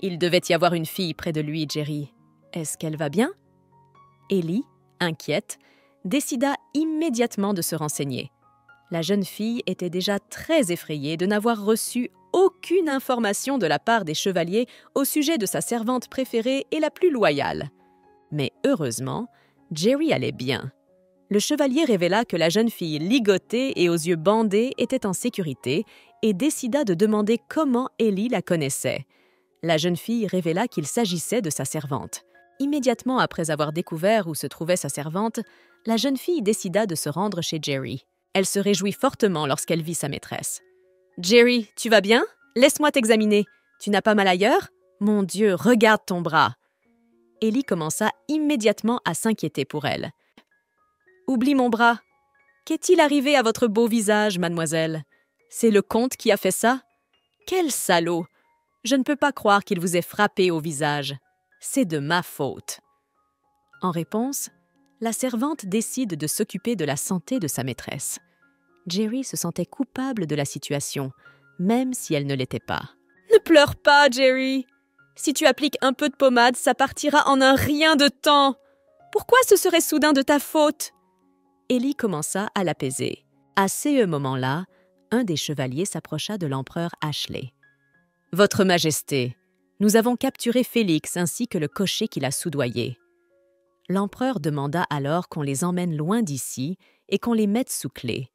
il devait y avoir une fille près de lui, Jerry. Est-ce qu'elle va bien ?» Ellie, inquiète, décida immédiatement de se renseigner. La jeune fille était déjà très effrayée de n'avoir reçu aucune information de la part des chevaliers au sujet de sa servante préférée et la plus loyale. Mais heureusement, Jerry allait bien. Le chevalier révéla que la jeune fille ligotée et aux yeux bandés était en sécurité et décida de demander comment Ellie la connaissait. La jeune fille révéla qu'il s'agissait de sa servante. Immédiatement après avoir découvert où se trouvait sa servante, la jeune fille décida de se rendre chez Jerry. Elle se réjouit fortement lorsqu'elle vit sa maîtresse. « Jerry, tu vas bien? Laisse-moi t'examiner. Tu n'as pas mal ailleurs? Mon Dieu, regarde ton bras !» Ellie commença immédiatement à s'inquiéter pour elle. « Oublie mon bras. Qu'est-il arrivé à votre beau visage, mademoiselle? C'est le comte qui a fait ça? Quel salaud! Je ne peux pas croire qu'il vous ait frappé au visage. C'est de ma faute. » En réponse, la servante décide de s'occuper de la santé de sa maîtresse. Jerry se sentait coupable de la situation, même si elle ne l'était pas. « Ne pleure pas, Jerry! Si tu appliques un peu de pommade, ça partira en un rien de temps! Pourquoi ce serait soudain de ta faute ?» Ellie commença à l'apaiser. À ce moment-là, un des chevaliers s'approcha de l'empereur Ashley. « Votre Majesté, nous avons capturé Félix ainsi que le cocher qui l'a soudoyé. » L'empereur demanda alors qu'on les emmène loin d'ici et qu'on les mette sous clé.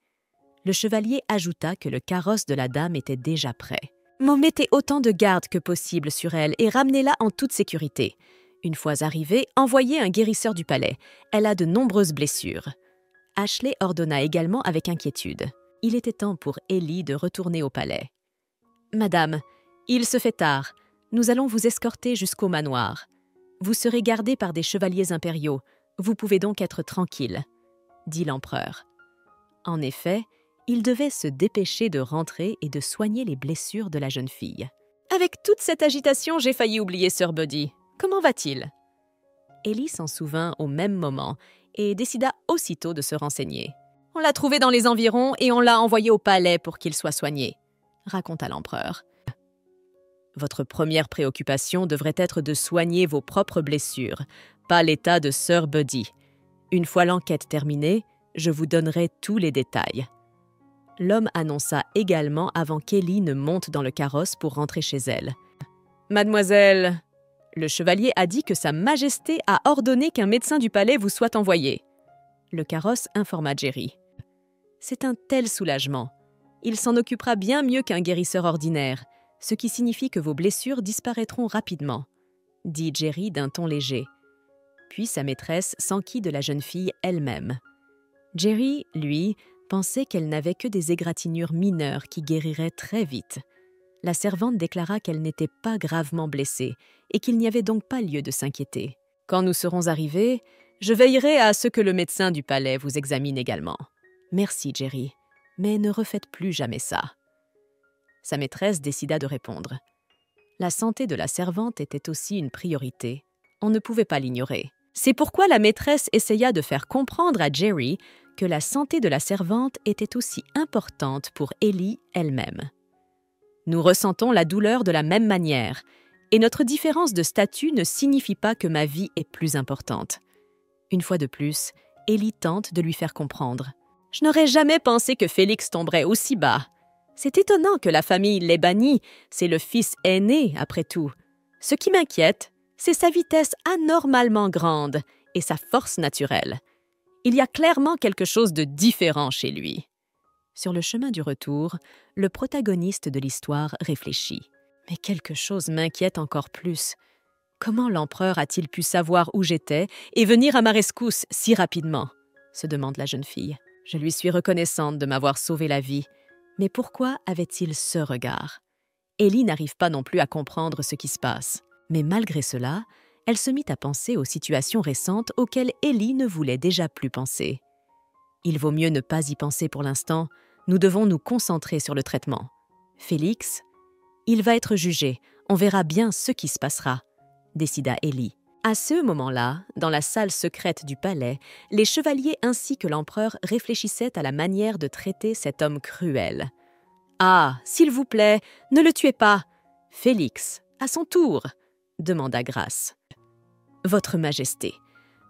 Le chevalier ajouta que le carrosse de la dame était déjà prêt. « Mettez autant de gardes que possible sur elle et ramenez-la en toute sécurité. Une fois arrivée, envoyez un guérisseur du palais. Elle a de nombreuses blessures. » Ashley ordonna également avec inquiétude. Il était temps pour Ellie de retourner au palais. « Madame, il se fait tard. Nous allons vous escorter jusqu'au manoir. » « Vous serez gardé par des chevaliers impériaux. Vous pouvez donc être tranquille, » dit l'empereur. En effet, il devait se dépêcher de rentrer et de soigner les blessures de la jeune fille. « Avec toute cette agitation, j'ai failli oublier Sir Buddy. Comment va-t-il » Ellie s'en souvint au même moment et décida aussitôt de se renseigner. « On l'a trouvé dans les environs et on l'a envoyé au palais pour qu'il soit soigné, » raconta l'empereur. Votre première préoccupation devrait être de soigner vos propres blessures, pas l'état de Sir Buddy. Une fois l'enquête terminée, je vous donnerai tous les détails. L'homme annonça également avant qu'Ellie ne monte dans le carrosse pour rentrer chez elle. « Mademoiselle, le chevalier a dit que Sa Majesté a ordonné qu'un médecin du palais vous soit envoyé. » Le carrosse informa Jerry. « C'est un tel soulagement. Il s'en occupera bien mieux qu'un guérisseur ordinaire. » « Ce qui signifie que vos blessures disparaîtront rapidement, » dit Jerry d'un ton léger. Puis sa maîtresse s'enquit de la jeune fille elle-même. Jerry, lui, pensait qu'elle n'avait que des égratignures mineures qui guériraient très vite. La servante déclara qu'elle n'était pas gravement blessée et qu'il n'y avait donc pas lieu de s'inquiéter. « Quand nous serons arrivés, je veillerai à ce que le médecin du palais vous examine également. »« Merci, Jerry, mais ne refaites plus jamais ça. » Sa maîtresse décida de répondre. La santé de la servante était aussi une priorité. On ne pouvait pas l'ignorer. C'est pourquoi la maîtresse essaya de faire comprendre à Jerry que la santé de la servante était aussi importante pour Ellie elle-même. Nous ressentons la douleur de la même manière, et notre différence de statut ne signifie pas que ma vie est plus importante. Une fois de plus, Ellie tente de lui faire comprendre. « Je n'aurais jamais pensé que Félix tomberait aussi bas. C'est étonnant que la famille l'ait banni, c'est le fils aîné, après tout. Ce qui m'inquiète, c'est sa vitesse anormalement grande et sa force naturelle. Il y a clairement quelque chose de différent chez lui. » Sur le chemin du retour, le protagoniste de l'histoire réfléchit. Mais quelque chose m'inquiète encore plus. Comment l'empereur a-t-il pu savoir où j'étais et venir à ma rescousse si rapidement? Se demande la jeune fille. Je lui suis reconnaissante de m'avoir sauvé la vie. Mais pourquoi avait-il ce regard? Ellie n'arrive pas non plus à comprendre ce qui se passe. Mais malgré cela, elle se mit à penser aux situations récentes auxquelles Ellie ne voulait déjà plus penser. Il vaut mieux ne pas y penser pour l'instant. Nous devons nous concentrer sur le traitement. Félix? Il va être jugé. On verra bien ce qui se passera, décida Ellie. À ce moment-là, dans la salle secrète du palais, les chevaliers ainsi que l'empereur réfléchissaient à la manière de traiter cet homme cruel. « Ah, s'il vous plaît, ne le tuez pas !»« Félix, à son tour !» demanda Grâce. « Votre Majesté,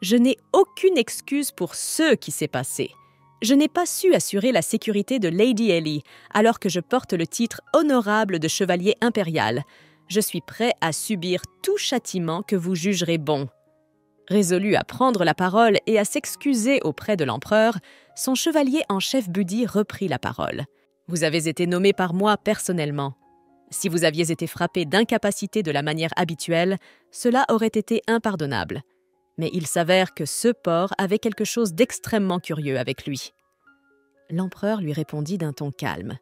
je n'ai aucune excuse pour ce qui s'est passé. Je n'ai pas su assurer la sécurité de Lady Ellie, alors que je porte le titre honorable de chevalier impérial. Je suis prêt à subir tout châtiment que vous jugerez bon. » Résolu à prendre la parole et à s'excuser auprès de l'empereur, son chevalier en chef Buddy reprit la parole. « Vous avez été nommé par moi personnellement. Si vous aviez été frappé d'incapacité de la manière habituelle, cela aurait été impardonnable. Mais il s'avère que ce porc avait quelque chose d'extrêmement curieux avec lui. » L'empereur lui répondit d'un ton calme.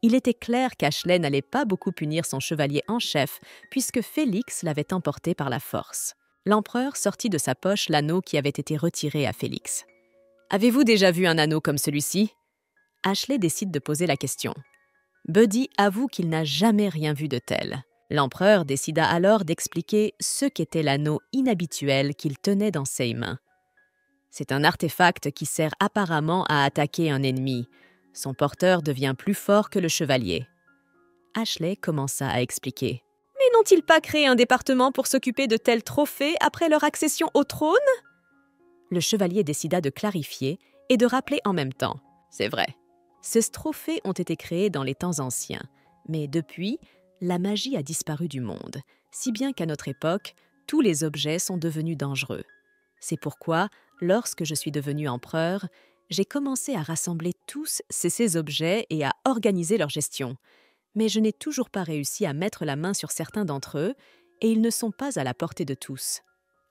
Il était clair qu'Ashley n'allait pas beaucoup punir son chevalier en chef, puisque Félix l'avait emporté par la force. L'empereur sortit de sa poche l'anneau qui avait été retiré à Félix. « Avez-vous déjà vu un anneau comme celui-ci » Ashley décide de poser la question. Buddy avoue qu'il n'a jamais rien vu de tel. L'empereur décida alors d'expliquer ce qu'était l'anneau inhabituel qu'il tenait dans ses mains. C'est un artefact qui sert apparemment à attaquer un ennemi. Son porteur devient plus fort que le chevalier. Ashley commença à expliquer. « Mais n'ont-ils pas créé un département pour s'occuper de tels trophées après leur accession au trône ?» Le chevalier décida de clarifier et de rappeler en même temps. « C'est vrai. Ces trophées ont été créés dans les temps anciens, mais depuis... la magie a disparu du monde, si bien qu'à notre époque, tous les objets sont devenus dangereux. C'est pourquoi, lorsque je suis devenu empereur, j'ai commencé à rassembler tous ces objets et à organiser leur gestion. Mais je n'ai toujours pas réussi à mettre la main sur certains d'entre eux, et ils ne sont pas à la portée de tous. »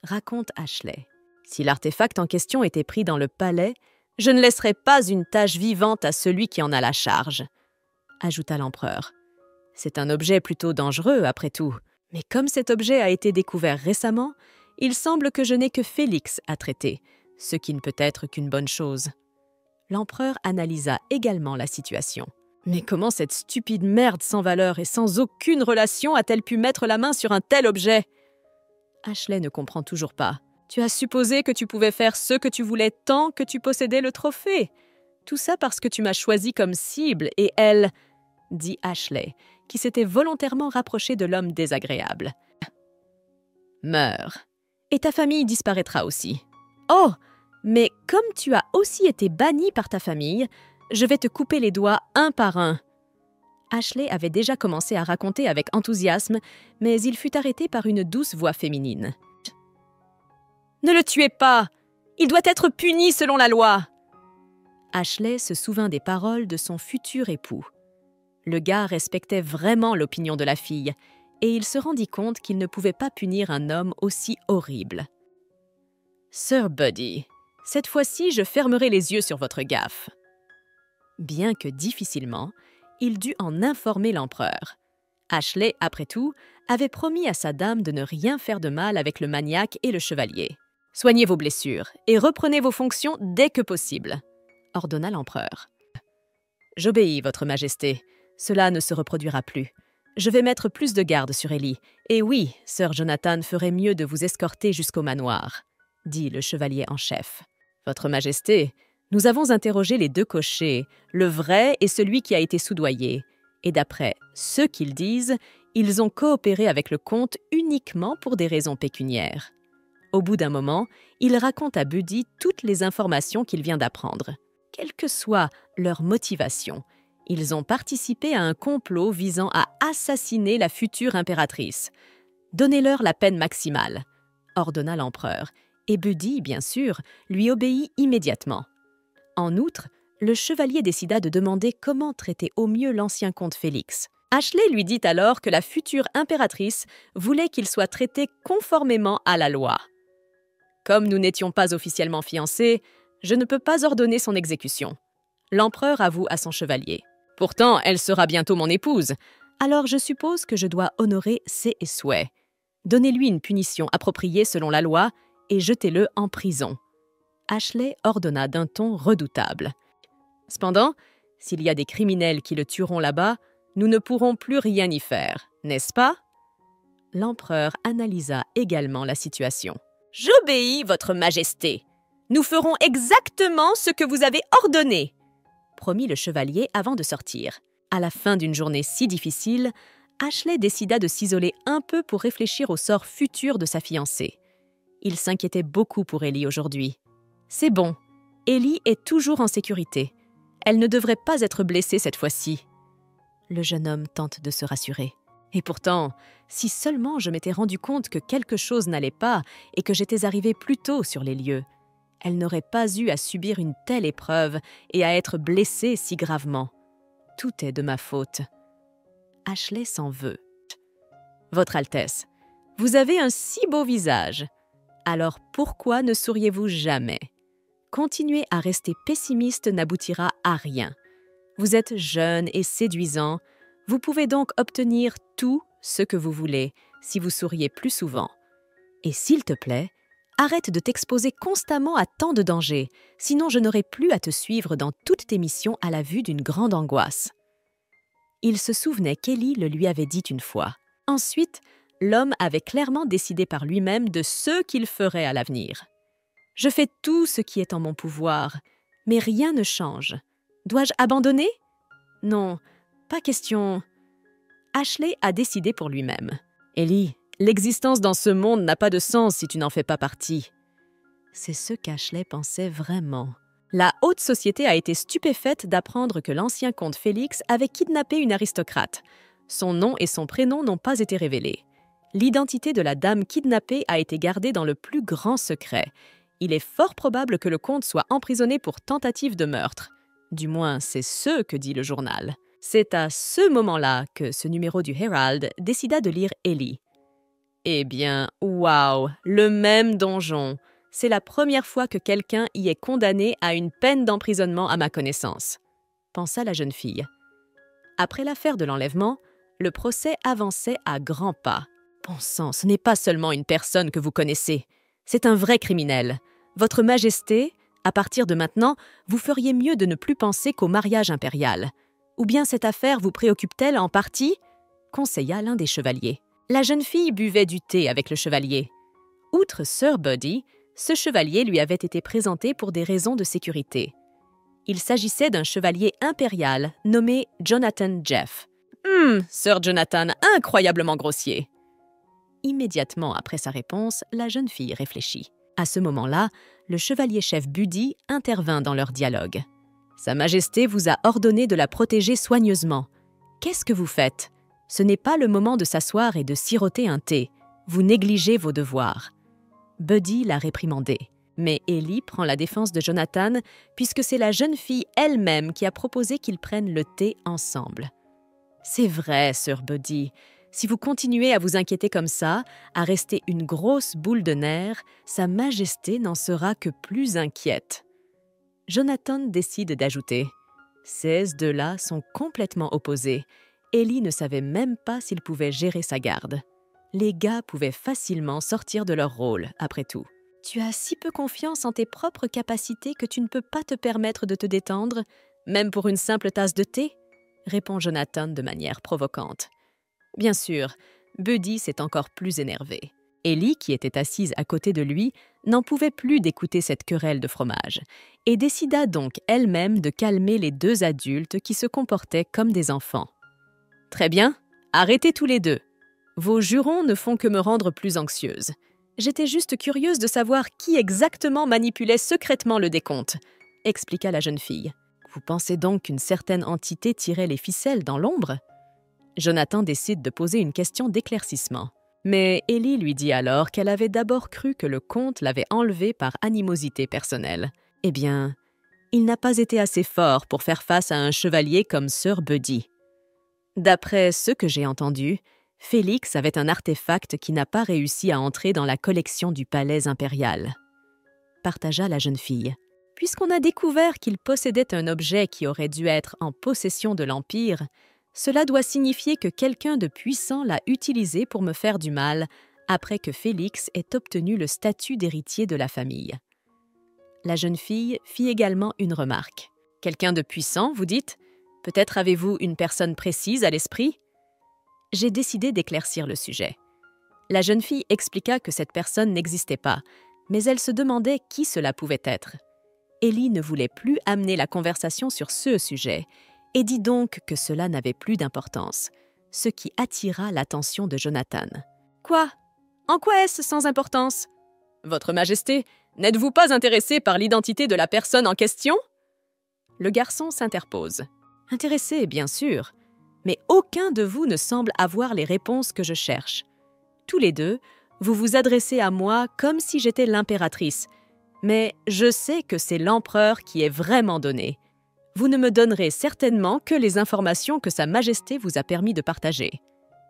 Raconte Ashley. « Si l'artefact en question était pris dans le palais, je ne laisserais pas une tâche vivante à celui qui en a la charge, » ajouta l'empereur. C'est un objet plutôt dangereux, après tout. Mais comme cet objet a été découvert récemment, il semble que je n'ai que Félix à traiter, ce qui ne peut être qu'une bonne chose. L'empereur analysa également la situation. Mais comment cette stupide merde sans valeur et sans aucune relation a-t-elle pu mettre la main sur un tel objet? Ashley ne comprend toujours pas. Tu as supposé que tu pouvais faire ce que tu voulais tant que tu possédais le trophée. Tout ça parce que tu m'as choisi comme cible et elle... dit Ashley, qui s'était volontairement rapproché de l'homme désagréable. « Meurs, et ta famille disparaîtra aussi. »« Oh, mais comme tu as aussi été banni par ta famille, je vais te couper les doigts un par un. » Ashley avait déjà commencé à raconter avec enthousiasme, mais il fut arrêté par une douce voix féminine. « Ne le tuez pas! Il doit être puni selon la loi !» Ashley se souvint des paroles de son futur époux. Le gars respectait vraiment l'opinion de la fille, et il se rendit compte qu'il ne pouvait pas punir un homme aussi horrible. « Sir Buddy, cette fois-ci, je fermerai les yeux sur votre gaffe. » Bien que difficilement, il dut en informer l'empereur. Ashley, après tout, avait promis à sa dame de ne rien faire de mal avec le maniaque et le chevalier. « Soignez vos blessures et reprenez vos fonctions dès que possible, » ordonna l'empereur. « J'obéis, votre majesté. » Cela ne se reproduira plus. Je vais mettre plus de garde sur Ellie. Et oui, sœur Jonathan ferait mieux de vous escorter jusqu'au manoir, dit le chevalier en chef. Votre Majesté, nous avons interrogé les deux cochers, le vrai et celui qui a été soudoyé. Et d'après ce qu'ils disent, ils ont coopéré avec le comte uniquement pour des raisons pécuniaires. Au bout d'un moment, ils racontent à Buddy toutes les informations qu'il vient d'apprendre. Quelle que soit leur motivation, ils ont participé à un complot visant à assassiner la future impératrice. « Donnez-leur la peine maximale », ordonna l'empereur, et Buddy, bien sûr, lui obéit immédiatement. En outre, le chevalier décida de demander comment traiter au mieux l'ancien comte Félix. Ashley lui dit alors que la future impératrice voulait qu'il soit traité conformément à la loi. « Comme nous n'étions pas officiellement fiancés, je ne peux pas ordonner son exécution. » L'empereur avoue à son chevalier. « Pourtant, elle sera bientôt mon épouse, alors je suppose que je dois honorer ses souhaits. Donnez-lui une punition appropriée selon la loi et jetez-le en prison. » Ashley ordonna d'un ton redoutable. « Cependant, s'il y a des criminels qui le tueront là-bas, nous ne pourrons plus rien y faire, n'est-ce pas ?» L'empereur analysa également la situation. « J'obéis, votre majesté. Nous ferons exactement ce que vous avez ordonné !» promis le chevalier avant de sortir. À la fin d'une journée si difficile, Ashley décida de s'isoler un peu pour réfléchir au sort futur de sa fiancée. Il s'inquiétait beaucoup pour Ellie aujourd'hui. « C'est bon, Ellie est toujours en sécurité. Elle ne devrait pas être blessée cette fois-ci. » Le jeune homme tente de se rassurer. « Et pourtant, si seulement je m'étais rendu compte que quelque chose n'allait pas et que j'étais arrivé plus tôt sur les lieux, elle n'aurait pas eu à subir une telle épreuve et à être blessée si gravement. Tout est de ma faute. » Ashley s'en veut. « Votre Altesse, vous avez un si beau visage. Alors pourquoi ne souriez-vous jamais ? Continuer à rester pessimiste n'aboutira à rien. Vous êtes jeune et séduisant, vous pouvez donc obtenir tout ce que vous voulez si vous souriez plus souvent. Et s'il te plaît, arrête de t'exposer constamment à tant de dangers, sinon je n'aurai plus à te suivre dans toutes tes missions à la vue d'une grande angoisse. » Il se souvenait qu'Ellie le lui avait dit une fois. Ensuite, l'homme avait clairement décidé par lui-même de ce qu'il ferait à l'avenir. « Je fais tout ce qui est en mon pouvoir, mais rien ne change. Dois-je abandonner ? Non, pas question. » Ashley a décidé pour lui-même. « Ellie, l'existence dans ce monde n'a pas de sens si tu n'en fais pas partie. » C'est ce qu'Ashley pensait vraiment. La haute société a été stupéfaite d'apprendre que l'ancien comte Félix avait kidnappé une aristocrate. Son nom et son prénom n'ont pas été révélés. L'identité de la dame kidnappée a été gardée dans le plus grand secret. Il est fort probable que le comte soit emprisonné pour tentative de meurtre. Du moins, c'est ce que dit le journal. C'est à ce moment-là que ce numéro du Herald décida de lire Ellie. Eh bien, waouh, le même donjon. C'est la première fois que quelqu'un y est condamné à une peine d'emprisonnement à ma connaissance, pensa la jeune fille. Après l'affaire de l'enlèvement, le procès avançait à grands pas. « Bon sang, ce n'est pas seulement une personne que vous connaissez. C'est un vrai criminel. Votre Majesté, à partir de maintenant, vous feriez mieux de ne plus penser qu'au mariage impérial. Ou bien cette affaire vous préoccupe-t-elle en partie ?» conseilla l'un des chevaliers. La jeune fille buvait du thé avec le chevalier. Outre Sir Buddy, ce chevalier lui avait été présenté pour des raisons de sécurité. Il s'agissait d'un chevalier impérial nommé Jonathan Jeff. « Sir Jonathan, incroyablement grossier !» Immédiatement après sa réponse, la jeune fille réfléchit. À ce moment-là, le chevalier-chef Buddy intervint dans leur dialogue. « Sa Majesté vous a ordonné de la protéger soigneusement. Qu'est-ce que vous faites ? Ce n'est pas le moment de s'asseoir et de siroter un thé. Vous négligez vos devoirs. » Buddy l'a réprimandé. Mais Ellie prend la défense de Jonathan puisque c'est la jeune fille elle-même qui a proposé qu'ils prennent le thé ensemble. « C'est vrai, Sir Buddy. » Si vous continuez à vous inquiéter comme ça, à rester une grosse boule de nerfs, Sa Majesté n'en sera que plus inquiète. » Jonathan décide d'ajouter. Ces deux-là sont complètement opposés. Ellie ne savait même pas s'il pouvait gérer sa garde. Les gars pouvaient facilement sortir de leur rôle, après tout. « Tu as si peu confiance en tes propres capacités que tu ne peux pas te permettre de te détendre, même pour une simple tasse de thé ?» répond Jonathan de manière provocante. Bien sûr, Buddy s'est encore plus énervé. Ellie, qui était assise à côté de lui, n'en pouvait plus d'écouter cette querelle de fromage et décida donc elle-même de calmer les deux adultes qui se comportaient comme des enfants. Très bien, arrêtez tous les deux. Vos jurons ne font que me rendre plus anxieuse. J'étais juste curieuse de savoir qui exactement manipulait secrètement le décompte, expliqua la jeune fille. Vous pensez donc qu'une certaine entité tirait les ficelles dans l'ombre? Jonathan décide de poser une question d'éclaircissement. Mais Ellie lui dit alors qu'elle avait d'abord cru que le comte l'avait enlevé par animosité personnelle. Eh bien, il n'a pas été assez fort pour faire face à un chevalier comme Sir Buddy. D'après ce que j'ai entendu, Félix avait un artefact qui n'a pas réussi à entrer dans la collection du palais impérial. Partagea la jeune fille. Puisqu'on a découvert qu'il possédait un objet qui aurait dû être en possession de l'Empire, cela doit signifier que quelqu'un de puissant l'a utilisé pour me faire du mal après que Félix ait obtenu le statut d'héritier de la famille. La jeune fille fit également une remarque. « Quelqu'un de puissant, vous dites? Peut-être avez-vous une personne précise à l'esprit ?» J'ai décidé d'éclaircir le sujet. La jeune fille expliqua que cette personne n'existait pas, mais elle se demandait qui cela pouvait être. Ellie ne voulait plus amener la conversation sur ce sujet, et dit donc que cela n'avait plus d'importance, ce qui attira l'attention de Jonathan. « Quoi? En quoi est-ce sans importance? Votre Majesté, n'êtes-vous pas intéressé par l'identité de la personne en question? » Le garçon s'interpose. « Intéressé, bien sûr, mais aucun de vous ne semble avoir les réponses que je cherche. Tous les deux, vous vous adressez à moi comme si j'étais l'impératrice, mais je sais que c'est l'empereur qui est vraiment donné. » Vous ne me donnerez certainement que les informations que Sa Majesté vous a permis de partager,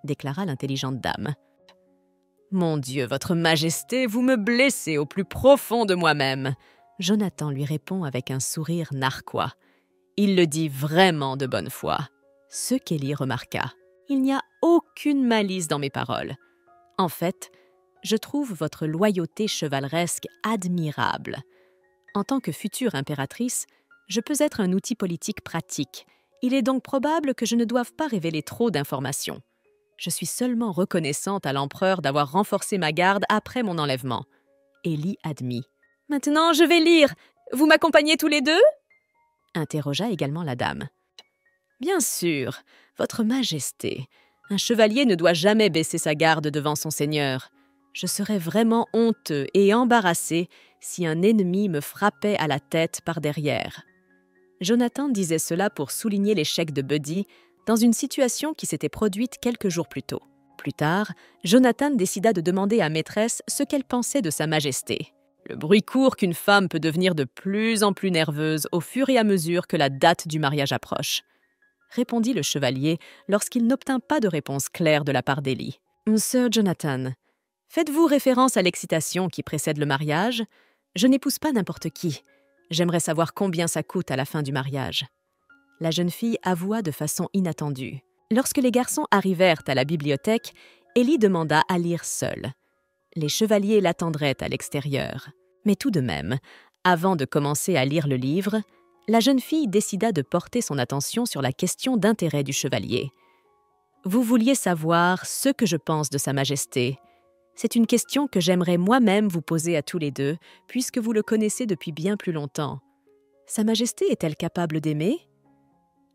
déclara l'intelligente dame. Mon Dieu, Votre Majesté, vous me blessez au plus profond de moi-même. Jonathan lui répond avec un sourire narquois. Il le dit vraiment de bonne foi. Ce qu'Ellie remarqua. Il n'y a aucune malice dans mes paroles. En fait, je trouve votre loyauté chevaleresque admirable. En tant que future impératrice, je peux être un outil politique pratique. Il est donc probable que je ne doive pas révéler trop d'informations. Je suis seulement reconnaissante à l'empereur d'avoir renforcé ma garde après mon enlèvement. Ellie admit. « Maintenant, je vais lire. Vous m'accompagnez tous les deux ?» interrogea également la dame. « Bien sûr, Votre Majesté. Un chevalier ne doit jamais baisser sa garde devant son seigneur. Je serais vraiment honteux et embarrassée si un ennemi me frappait à la tête par derrière. » Jonathan disait cela pour souligner l'échec de Buddy dans une situation qui s'était produite quelques jours plus tôt. Plus tard, Jonathan décida de demander à maîtresse ce qu'elle pensait de Sa Majesté. Le bruit court qu'une femme peut devenir de plus en plus nerveuse au fur et à mesure que la date du mariage approche, répondit le chevalier lorsqu'il n'obtint pas de réponse claire de la part d'Ellie. « Sir Jonathan, faites-vous référence à l'excitation qui précède le mariage? Je n'épouse pas n'importe qui. J'aimerais savoir combien ça coûte à la fin du mariage. » La jeune fille avoua de façon inattendue. Lorsque les garçons arrivèrent à la bibliothèque, Ellie demanda à lire seule. Les chevaliers l'attendraient à l'extérieur. Mais tout de même, avant de commencer à lire le livre, la jeune fille décida de porter son attention sur la question d'intérêt du chevalier. « Vous vouliez savoir ce que je pense de Sa Majesté. C'est une question que j'aimerais moi-même vous poser à tous les deux, puisque vous le connaissez depuis bien plus longtemps. Sa Majesté est-elle capable d'aimer? »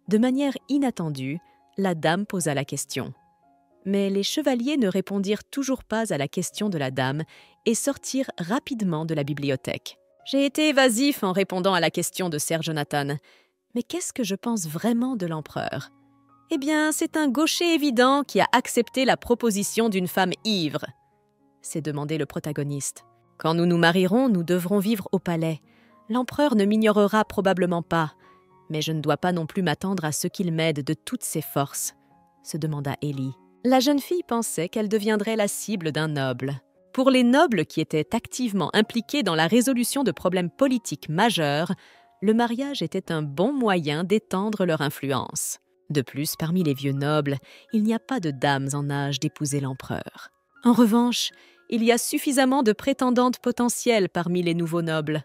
De manière inattendue, la dame posa la question. Mais les chevaliers ne répondirent toujours pas à la question de la dame et sortirent rapidement de la bibliothèque. « J'ai été évasif en répondant à la question de Sir Jonathan. Mais qu'est-ce que je pense vraiment de l'empereur? Eh bien, c'est un gaucher évident qui a accepté la proposition d'une femme ivre. » s'est demandé le protagoniste. « Quand nous nous marierons, nous devrons vivre au palais. L'empereur ne m'ignorera probablement pas, mais je ne dois pas non plus m'attendre à ce qu'il m'aide de toutes ses forces, » se demanda Ellie. La jeune fille pensait qu'elle deviendrait la cible d'un noble. Pour les nobles qui étaient activement impliqués dans la résolution de problèmes politiques majeurs, le mariage était un bon moyen d'étendre leur influence. De plus, parmi les vieux nobles, il n'y a pas de dames en âge d'épouser l'empereur. En revanche, il y a suffisamment de prétendantes potentielles parmi les nouveaux nobles,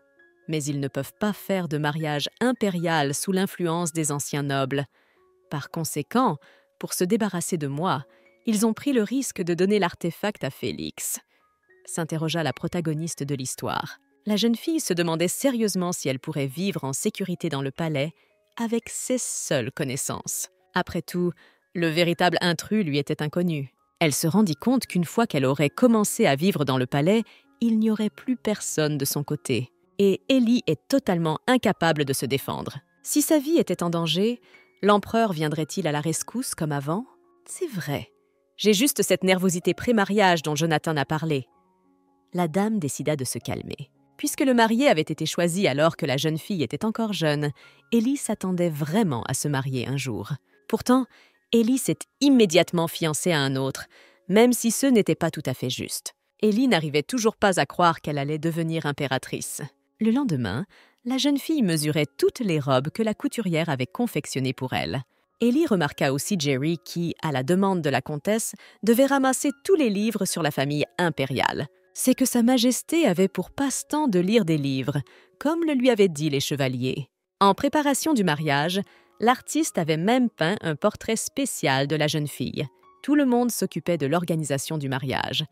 mais ils ne peuvent pas faire de mariage impérial sous l'influence des anciens nobles. Par conséquent, pour se débarrasser de moi, ils ont pris le risque de donner l'artefact à Félix, s'interrogea la protagoniste de l'histoire. La jeune fille se demandait sérieusement si elle pourrait vivre en sécurité dans le palais avec ses seules connaissances. Après tout, Le véritable intrus lui était inconnu. Elle se rendit compte qu'une fois qu'elle aurait commencé à vivre dans le palais, il n'y aurait plus personne de son côté. Et Ellie est totalement incapable de se défendre. Si sa vie était en danger, l'empereur viendrait-il à la rescousse comme avant? C'est vrai. J'ai juste cette nervosité pré-mariage dont Jonathan a parlé. La dame décida de se calmer. Puisque le marié avait été choisi alors que la jeune fille était encore jeune, Ellie s'attendait vraiment à se marier un jour. Pourtant, Ellie s'est immédiatement fiancée à un autre, même si ce n'était pas tout à fait juste. Ellie n'arrivait toujours pas à croire qu'elle allait devenir impératrice. Le lendemain, la jeune fille mesurait toutes les robes que la couturière avait confectionnées pour elle. Ellie remarqua aussi Jerry qui, à la demande de la comtesse, devait ramasser tous les livres sur la famille impériale. C'est que Sa Majesté avait pour passe-temps de lire des livres, comme le lui avaient dit les chevaliers. En préparation du mariage, l'artiste avait même peint un portrait spécial de la jeune fille. Tout le monde s'occupait de l'organisation du mariage.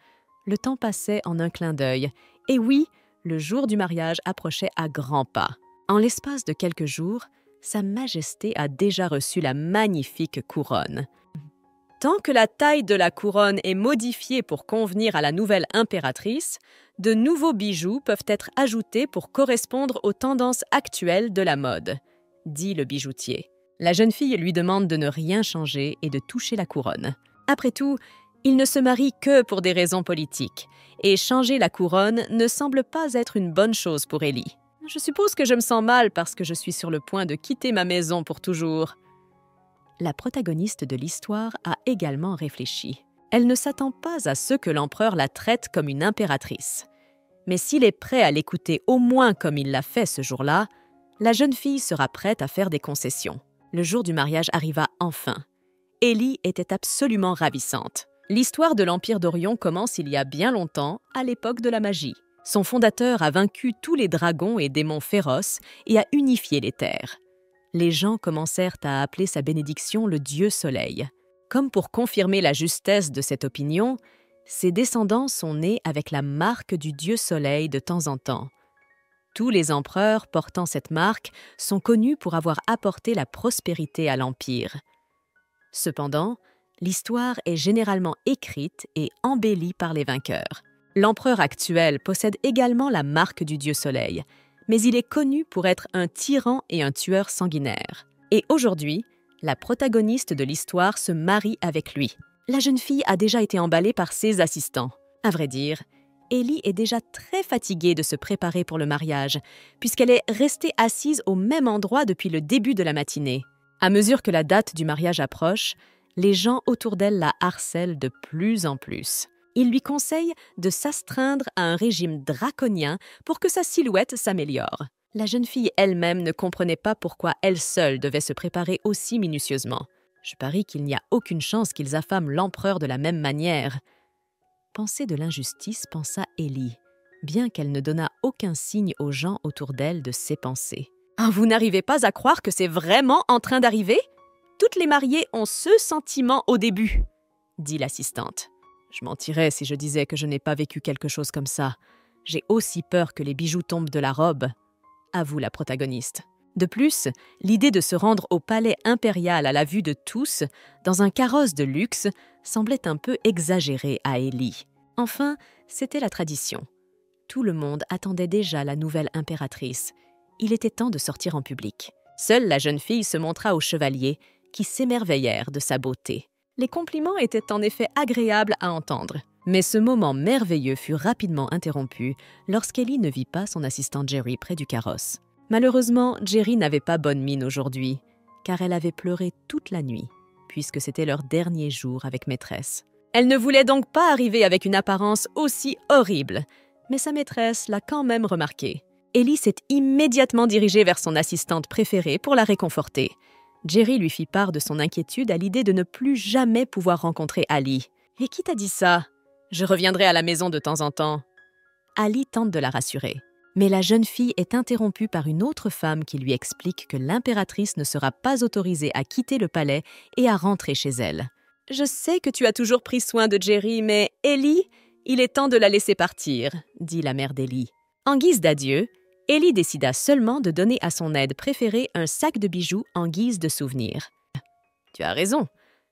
Le temps passait en un clin d'œil. Et oui, le jour du mariage approchait à grands pas. En l'espace de quelques jours, Sa Majesté a déjà reçu la magnifique couronne. Tant que la taille de la couronne est modifiée pour convenir à la nouvelle impératrice, de nouveaux bijoux peuvent être ajoutés pour correspondre aux tendances actuelles de la mode, dit le bijoutier. La jeune fille lui demande de ne rien changer et de toucher la couronne. Après tout, il ne se marie que pour des raisons politiques, et changer la couronne ne semble pas être une bonne chose pour Ellie. « Je suppose que je me sens mal parce que je suis sur le point de quitter ma maison pour toujours. » La protagoniste de l'histoire a également réfléchi. Elle ne s'attend pas à ce que l'empereur la traite comme une impératrice. Mais s'il est prêt à l'écouter au moins comme il l'a fait ce jour-là, la jeune fille sera prête à faire des concessions. Le jour du mariage arriva enfin. Ellie était absolument ravissante. L'histoire de l'Empire d'Orion commence il y a bien longtemps, à l'époque de la magie. Son fondateur a vaincu tous les dragons et démons féroces et a unifié les terres. Les gens commencèrent à appeler sa bénédiction le Dieu Soleil. Comme pour confirmer la justesse de cette opinion, ses descendants sont nés avec la marque du Dieu Soleil de temps en temps. Tous les empereurs portant cette marque sont connus pour avoir apporté la prospérité à l'Empire. Cependant, l'histoire est généralement écrite et embellie par les vainqueurs. L'empereur actuel possède également la marque du Dieu Soleil, mais il est connu pour être un tyran et un tueur sanguinaire. Et aujourd'hui, la protagoniste de l'histoire se marie avec lui. La jeune fille a déjà été emballée par ses assistants. À vrai dire, Ellie est déjà très fatiguée de se préparer pour le mariage, puisqu'elle est restée assise au même endroit depuis le début de la matinée. À mesure que la date du mariage approche, les gens autour d'elle la harcèlent de plus en plus. Il lui conseille de s'astreindre à un régime draconien pour que sa silhouette s'améliore. La jeune fille elle-même ne comprenait pas pourquoi elle seule devait se préparer aussi minutieusement. Je parie qu'il n'y a aucune chance qu'ils affament l'empereur de la même manière. Pensée de l'injustice, pensa Ellie, bien qu'elle ne donnât aucun signe aux gens autour d'elle de ses pensées. Ah, vous n'arrivez pas à croire que c'est vraiment en train d'arriver? Toutes les mariées ont ce sentiment au début, dit l'assistante. Je mentirais si je disais que je n'ai pas vécu quelque chose comme ça. J'ai aussi peur que les bijoux tombent de la robe, avoue la protagoniste. De plus, l'idée de se rendre au palais impérial à la vue de tous, dans un carrosse de luxe, semblait un peu exagérée à Ellie. Enfin, c'était la tradition. Tout le monde attendait déjà la nouvelle impératrice. Il était temps de sortir en public. Seule la jeune fille se montra aux chevaliers, qui s'émerveillèrent de sa beauté. Les compliments étaient en effet agréables à entendre. Mais ce moment merveilleux fut rapidement interrompu lorsqu'Ellie ne vit pas son assistant Jerry près du carrosse. Malheureusement, Jerry n'avait pas bonne mine aujourd'hui, car elle avait pleuré toute la nuit, puisque c'était leur dernier jour avec maîtresse. Elle ne voulait donc pas arriver avec une apparence aussi horrible, mais sa maîtresse l'a quand même remarqué. Ellie s'est immédiatement dirigée vers son assistante préférée pour la réconforter. Jerry lui fit part de son inquiétude à l'idée de ne plus jamais pouvoir rencontrer Ali. « Et qui t'a dit ça? Je reviendrai à la maison de temps en temps. » Ali tente de la rassurer. Mais la jeune fille est interrompue par une autre femme qui lui explique que l'impératrice ne sera pas autorisée à quitter le palais et à rentrer chez elle. « Je sais que tu as toujours pris soin de Jerry, mais Ellie, il est temps de la laisser partir, » dit la mère d'Ellie. En guise d'adieu, Ellie décida seulement de donner à son aide préférée un sac de bijoux en guise de souvenir. « Tu as raison.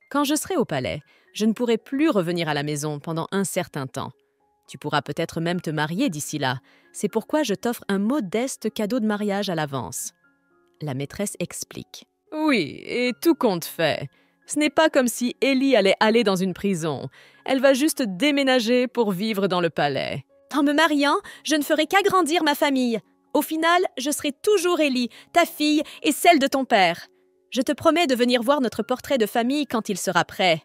Quand je serai au palais, je ne pourrai plus revenir à la maison pendant un certain temps. Tu pourras peut-être même te marier d'ici là. C'est pourquoi je t'offre un modeste cadeau de mariage à l'avance. » La maîtresse explique. « Oui, et tout compte fait. Ce n'est pas comme si Ellie allait aller dans une prison. Elle va juste déménager pour vivre dans le palais. » « En me mariant, je ne ferai qu'agrandir ma famille. Au final, je serai toujours Ellie, ta fille et celle de ton père. Je te promets de venir voir notre portrait de famille quand il sera prêt. »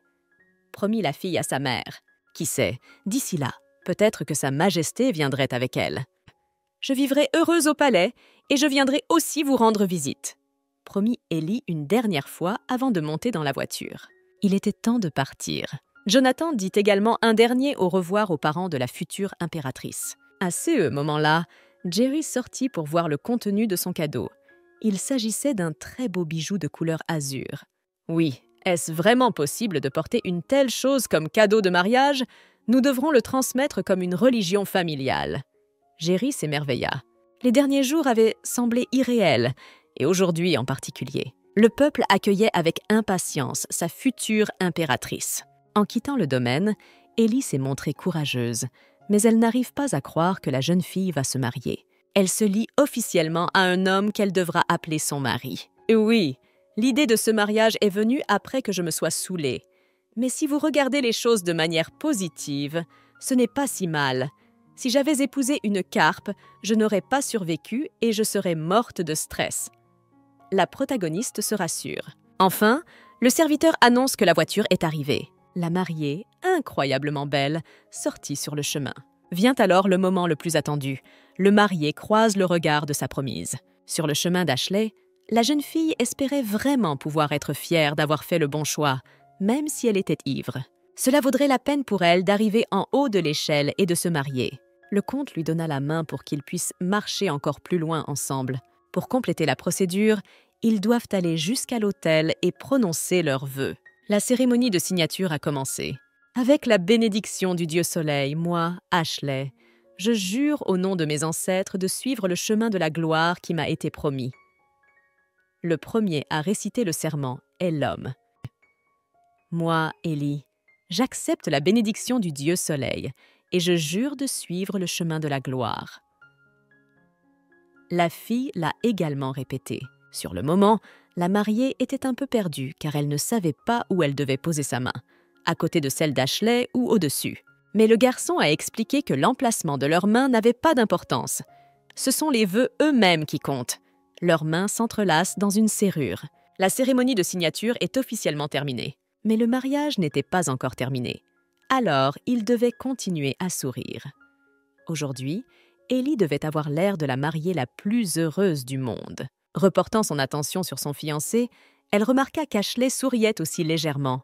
Promit la fille à sa mère. Qui sait, d'ici là, peut-être que Sa Majesté viendrait avec elle. « Je vivrai heureuse au palais et je viendrai aussi vous rendre visite. » Promit Ellie une dernière fois avant de monter dans la voiture. Il était temps de partir. Jonathan dit également un dernier au revoir aux parents de la future impératrice. À ce moment-là, Jerry sortit pour voir le contenu de son cadeau. Il s'agissait d'un très beau bijou de couleur azur. Oui, est-ce vraiment possible de porter une telle chose comme cadeau de mariage? Nous devrons le transmettre comme une religion familiale. Jerry s'émerveilla. Les derniers jours avaient semblé irréels, et aujourd'hui en particulier. Le peuple accueillait avec impatience sa future impératrice. En quittant le domaine, Ellie s'est montrée courageuse, mais elle n'arrive pas à croire que la jeune fille va se marier. Elle se lie officiellement à un homme qu'elle devra appeler son mari. Oui, l'idée de ce mariage est venue après que je me sois saoulée. Mais si vous regardez les choses de manière positive, ce n'est pas si mal. Si j'avais épousé une carpe, je n'aurais pas survécu et je serais morte de stress. La protagoniste se rassure. Enfin, le serviteur annonce que la voiture est arrivée. La mariée, incroyablement belle, sortit sur le chemin. Vient alors le moment le plus attendu. Le marié croise le regard de sa promise. Sur le chemin d'Ashley, la jeune fille espérait vraiment pouvoir être fière d'avoir fait le bon choix, même si elle était ivre. Cela vaudrait la peine pour elle d'arriver en haut de l'échelle et de se marier. Le comte lui donna la main pour qu'ils puissent marcher encore plus loin ensemble. Pour compléter la procédure, ils doivent aller jusqu'à l'autel et prononcer leurs vœux. La cérémonie de signature a commencé. Avec la bénédiction du Dieu Soleil, moi, Ashley, je jure au nom de mes ancêtres de suivre le chemin de la gloire qui m'a été promis. Le premier à réciter le serment est l'homme. Moi, Ellie, j'accepte la bénédiction du Dieu Soleil et je jure de suivre le chemin de la gloire. La fille l'a également répété. Sur le moment, la mariée était un peu perdue car elle ne savait pas où elle devait poser sa main, à côté de celle d'Ashley ou au-dessus. Mais le garçon a expliqué que l'emplacement de leurs mains n'avait pas d'importance. Ce sont les vœux eux-mêmes qui comptent. Leurs mains s'entrelacent dans une serrure. La cérémonie de signature est officiellement terminée. Mais le mariage n'était pas encore terminé. Alors, il devait continuer à sourire. Aujourd'hui, Ellie devait avoir l'air de la mariée la plus heureuse du monde. Reportant son attention sur son fiancé, elle remarqua qu'Ashley souriait aussi légèrement.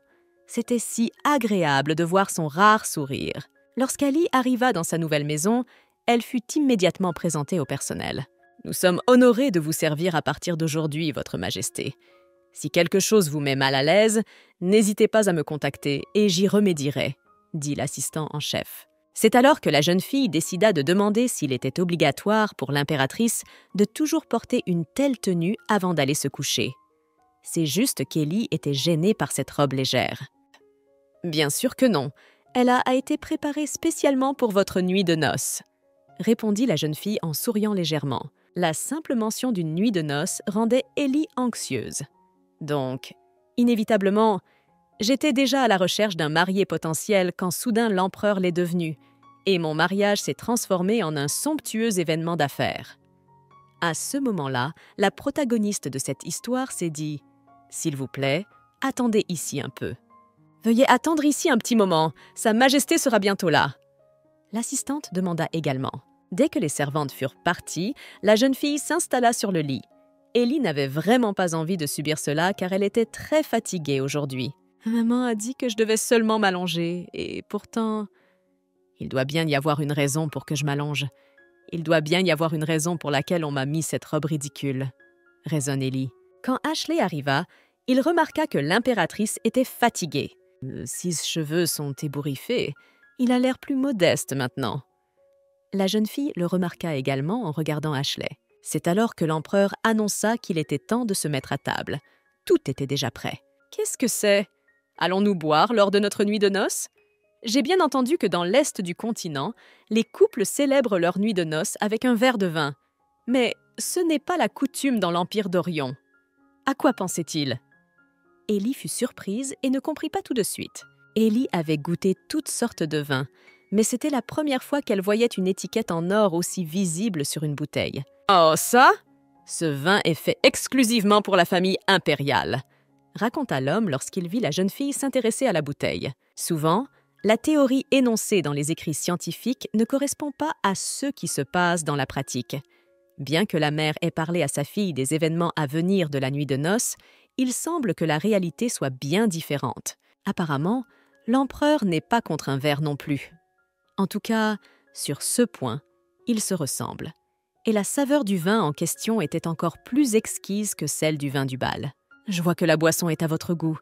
C'était si agréable de voir son rare sourire. Lorsqu'Ellie arriva dans sa nouvelle maison, elle fut immédiatement présentée au personnel. « Nous sommes honorés de vous servir à partir d'aujourd'hui, Votre Majesté. Si quelque chose vous met mal à l'aise, n'hésitez pas à me contacter et j'y remédierai, » dit l'assistant en chef. C'est alors que la jeune fille décida de demander s'il était obligatoire pour l'impératrice de toujours porter une telle tenue avant d'aller se coucher. C'est juste qu'Ellie était gênée par cette robe légère. « Bien sûr que non, elle a été préparée spécialement pour votre nuit de noces, » répondit la jeune fille en souriant légèrement. La simple mention d'une nuit de noces rendait Ellie anxieuse. Donc, inévitablement, j'étais déjà à la recherche d'un marié potentiel quand soudain l'empereur l'est devenu, et mon mariage s'est transformé en un somptueux événement d'affaires. À ce moment-là, la protagoniste de cette histoire s'est dit « S'il vous plaît, attendez ici un peu. »« Veuillez attendre ici un petit moment, Sa Majesté sera bientôt là. » L'assistante demanda également. Dès que les servantes furent parties, la jeune fille s'installa sur le lit. Ellie n'avait vraiment pas envie de subir cela car elle était très fatiguée aujourd'hui. « Maman a dit que je devais seulement m'allonger, et pourtant... » « Il doit bien y avoir une raison pour que je m'allonge. Il doit bien y avoir une raison pour laquelle on m'a mis cette robe ridicule, » raisonne Ellie. Quand Ashley arriva, il remarqua que l'impératrice était fatiguée. « Ses cheveux sont ébouriffés. Il a l'air plus modeste maintenant. » La jeune fille le remarqua également en regardant Ashley. C'est alors que l'empereur annonça qu'il était temps de se mettre à table. Tout était déjà prêt. « Qu'est-ce que c'est ? » Allons-nous boire lors de notre nuit de noces? J'ai bien entendu que dans l'est du continent, les couples célèbrent leur nuit de noces avec un verre de vin. Mais ce n'est pas la coutume dans l'Empire d'Orion. À quoi pensait-il? Ellie fut surprise et ne comprit pas tout de suite. Ellie avait goûté toutes sortes de vins, mais c'était la première fois qu'elle voyait une étiquette en or aussi visible sur une bouteille. « Oh, ça? Ce vin est fait exclusivement pour la famille impériale », raconta l'homme lorsqu'il vit la jeune fille s'intéresser à la bouteille. Souvent, la théorie énoncée dans les écrits scientifiques ne correspond pas à ce qui se passe dans la pratique. Bien que la mère ait parlé à sa fille des événements à venir de la nuit de noces, il semble que la réalité soit bien différente. Apparemment, l'empereur n'est pas contre un verre non plus. En tout cas, sur ce point, ils se ressemblent. Et la saveur du vin en question était encore plus exquise que celle du vin du bal. « Je vois que la boisson est à votre goût,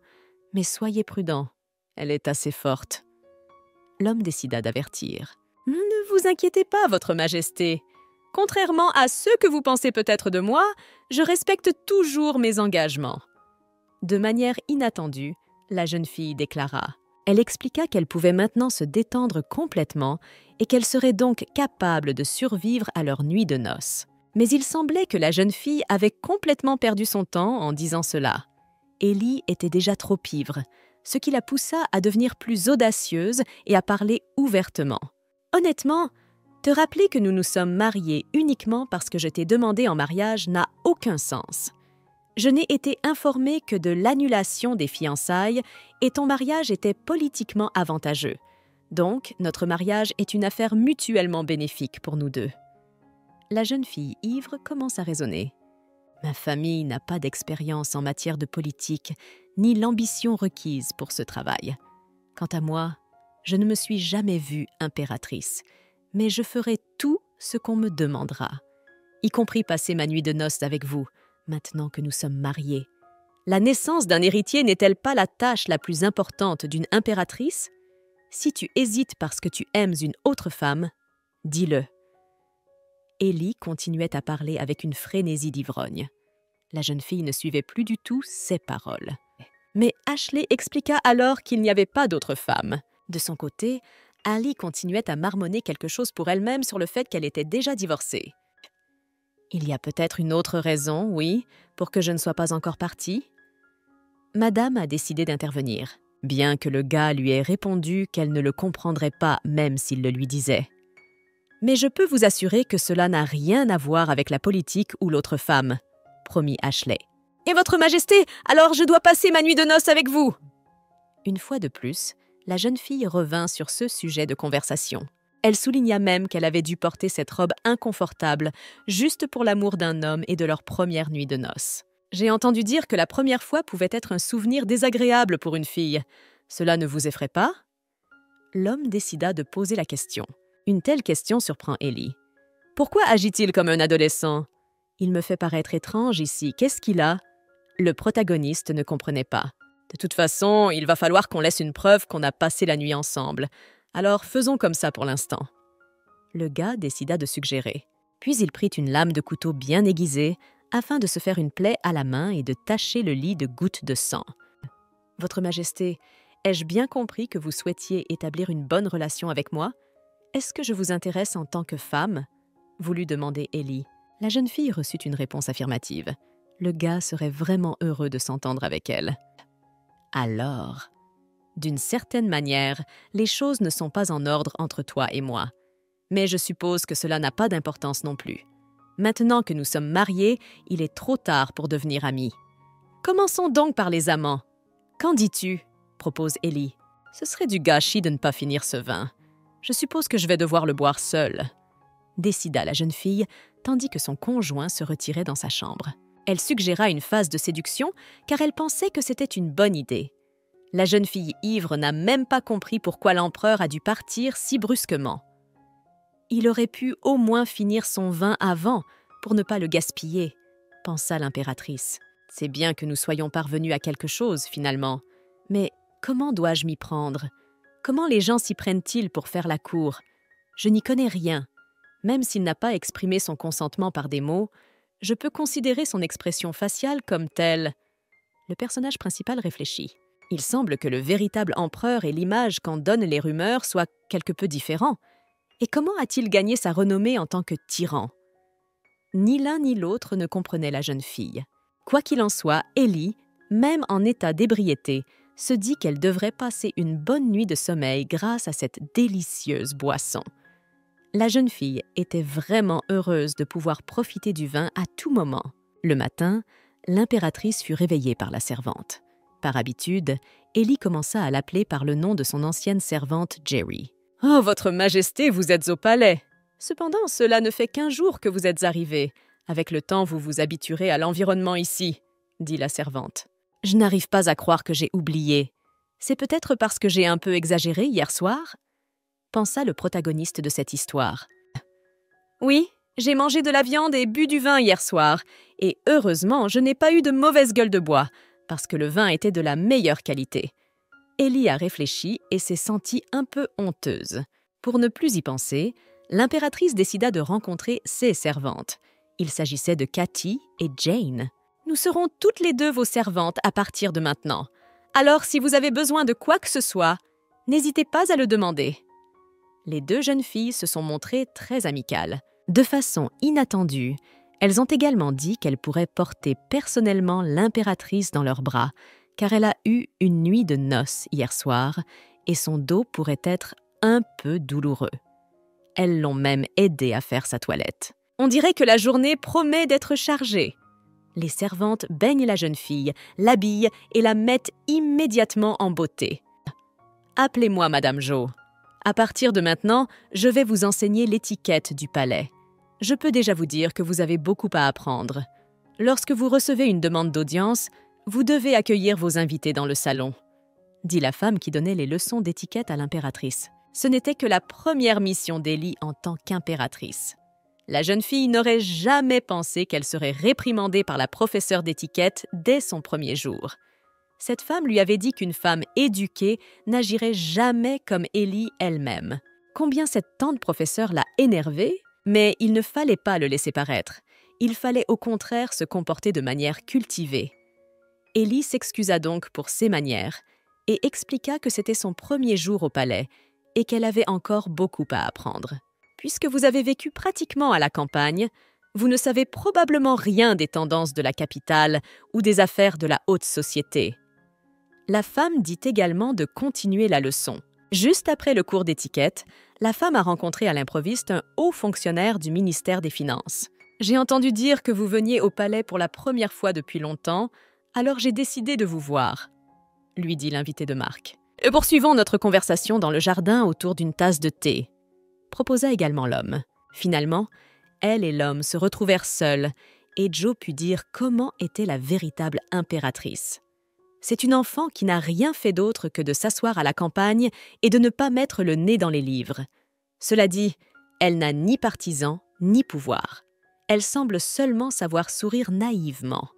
mais soyez prudent, elle est assez forte. » L'homme décida d'avertir. « Ne vous inquiétez pas, votre majesté. Contrairement à ce que vous pensez peut-être de moi, je respecte toujours mes engagements. » De manière inattendue, la jeune fille déclara. Elle expliqua qu'elle pouvait maintenant se détendre complètement et qu'elle serait donc capable de survivre à leur nuit de noces. Mais il semblait que la jeune fille avait complètement perdu son temps en disant cela. Ellie était déjà trop ivre, ce qui la poussa à devenir plus audacieuse et à parler ouvertement. « Honnêtement, te rappeler que nous nous sommes mariés uniquement parce que je t'ai demandé en mariage n'a aucun sens. » Je n'ai été informée que de l'annulation des fiançailles et ton mariage était politiquement avantageux. Donc, notre mariage est une affaire mutuellement bénéfique pour nous deux. La jeune fille ivre commence à raisonner. Ma famille n'a pas d'expérience en matière de politique, ni l'ambition requise pour ce travail. Quant à moi, je ne me suis jamais vue impératrice, mais je ferai tout ce qu'on me demandera, y compris passer ma nuit de noces avec vous. Maintenant que nous sommes mariés, la naissance d'un héritier n'est-elle pas la tâche la plus importante d'une impératrice? Si tu hésites parce que tu aimes une autre femme, dis-le. » Ellie continuait à parler avec une frénésie d'ivrogne. La jeune fille ne suivait plus du tout ses paroles. Mais Ashley expliqua alors qu'il n'y avait pas d'autre femme. De son côté, Ellie continuait à marmonner quelque chose pour elle-même sur le fait qu'elle était déjà divorcée. « Il y a peut-être une autre raison, oui, pour que je ne sois pas encore partie. » Madame a décidé d'intervenir, bien que le gars lui ait répondu qu'elle ne le comprendrait pas même s'il le lui disait. « Mais je peux vous assurer que cela n'a rien à voir avec la politique ou l'autre femme, » promit Ashley. « Et votre majesté, alors je dois passer ma nuit de noces avec vous !» Une fois de plus, la jeune fille revint sur ce sujet de conversation. Elle souligna même qu'elle avait dû porter cette robe inconfortable juste pour l'amour d'un homme et de leur première nuit de noces. « J'ai entendu dire que la première fois pouvait être un souvenir désagréable pour une fille. Cela ne vous effraie pas ?» L'homme décida de poser la question. Une telle question surprend Ellie. « Pourquoi agit-il comme un adolescent ? Il me fait paraître étrange ici. Qu'est-ce qu'il a ?» Le protagoniste ne comprenait pas. « De toute façon, il va falloir qu'on laisse une preuve qu'on a passé la nuit ensemble. » Alors faisons comme ça pour l'instant. » Le gars décida de suggérer. Puis il prit une lame de couteau bien aiguisée afin de se faire une plaie à la main et de tacher le lit de gouttes de sang. « Votre Majesté, ai-je bien compris que vous souhaitiez établir une bonne relation avec moi? Est-ce que je vous intéresse en tant que femme ?» voulut demander Ellie. La jeune fille reçut une réponse affirmative. Le gars serait vraiment heureux de s'entendre avec elle. Alors... d'une certaine manière, les choses ne sont pas en ordre entre toi et moi. Mais je suppose que cela n'a pas d'importance non plus. Maintenant que nous sommes mariés, il est trop tard pour devenir amis. Commençons donc par les amants. Qu'en dis-tu? Propose Ellie. Ce serait du gâchis de ne pas finir ce vin. Je suppose que je vais devoir le boire seule. Décida la jeune fille, tandis que son conjoint se retirait dans sa chambre. Elle suggéra une phase de séduction, car elle pensait que c'était une bonne idée. La jeune fille ivre n'a même pas compris pourquoi l'empereur a dû partir si brusquement. Il aurait pu au moins finir son vin avant, pour ne pas le gaspiller, pensa l'impératrice. C'est bien que nous soyons parvenus à quelque chose, finalement. Mais comment dois-je m'y prendre? Comment les gens s'y prennent-ils pour faire la cour? Je n'y connais rien. Même s'il n'a pas exprimé son consentement par des mots, je peux considérer son expression faciale comme telle. Le personnage principal réfléchit. Il semble que le véritable empereur et l'image qu'en donnent les rumeurs soient quelque peu différents. Et comment a-t-il gagné sa renommée en tant que tyran? Ni l'un ni l'autre ne comprenait la jeune fille. Quoi qu'il en soit, Ellie, même en état d'ébriété, se dit qu'elle devrait passer une bonne nuit de sommeil grâce à cette délicieuse boisson. La jeune fille était vraiment heureuse de pouvoir profiter du vin à tout moment. Le matin, l'impératrice fut réveillée par la servante. Par habitude, Ellie commença à l'appeler par le nom de son ancienne servante Jerry. « Oh, votre majesté, vous êtes au palais !»« Cependant, cela ne fait qu'1 jour que vous êtes arrivée. Avec le temps, vous vous habituerez à l'environnement ici, » dit la servante. « Je n'arrive pas à croire que j'ai oublié. C'est peut-être parce que j'ai un peu exagéré hier soir ?» pensa le protagoniste de cette histoire. « Oui, j'ai mangé de la viande et bu du vin hier soir, et heureusement, je n'ai pas eu de mauvaise gueule de bois, parce que le vin était de la meilleure qualité. » Ellie a réfléchi et s'est sentie un peu honteuse. Pour ne plus y penser, l'impératrice décida de rencontrer ses servantes. Il s'agissait de Cathy et Jane. « Nous serons toutes les deux vos servantes à partir de maintenant. Alors, si vous avez besoin de quoi que ce soit, n'hésitez pas à le demander. » Les deux jeunes filles se sont montrées très amicales. De façon inattendue, elles ont également dit qu'elles pourraient porter personnellement l'impératrice dans leurs bras, car elle a eu une nuit de noces hier soir et son dos pourrait être un peu douloureux. Elles l'ont même aidée à faire sa toilette. « On dirait que la journée promet d'être chargée. » Les servantes baignent la jeune fille, l'habillent et la mettent immédiatement en beauté. « Appelez-moi Madame Jo. À partir de maintenant, je vais vous enseigner l'étiquette du palais. Je peux déjà vous dire que vous avez beaucoup à apprendre. Lorsque vous recevez une demande d'audience, vous devez accueillir vos invités dans le salon, » dit la femme qui donnait les leçons d'étiquette à l'impératrice. Ce n'était que la première mission d'Ellie en tant qu'impératrice. La jeune fille n'aurait jamais pensé qu'elle serait réprimandée par la professeure d'étiquette dès son premier jour. Cette femme lui avait dit qu'une femme éduquée n'agirait jamais comme Ellie elle-même. Combien cette tante professeure l'a énervée, mais il ne fallait pas le laisser paraître. Il fallait au contraire se comporter de manière cultivée. Ellie s'excusa donc pour ses manières et expliqua que c'était son premier jour au palais et qu'elle avait encore beaucoup à apprendre. « Puisque vous avez vécu pratiquement à la campagne, vous ne savez probablement rien des tendances de la capitale ou des affaires de la haute société. » La femme dit également de continuer la leçon. Juste après le cours d'étiquette, la femme a rencontré à l'improviste un haut fonctionnaire du ministère des Finances. « J'ai entendu dire que vous veniez au palais pour la première fois depuis longtemps, alors j'ai décidé de vous voir, » lui dit l'invité de marque. « Poursuivons notre conversation dans le jardin autour d'une tasse de thé, » proposa également l'homme. Finalement, elle et l'homme se retrouvèrent seuls et Jo put dire comment était la véritable impératrice. C'est une enfant qui n'a rien fait d'autre que de s'asseoir à la campagne et de ne pas mettre le nez dans les livres. Cela dit, elle n'a ni partisan ni pouvoir. Elle semble seulement savoir sourire naïvement.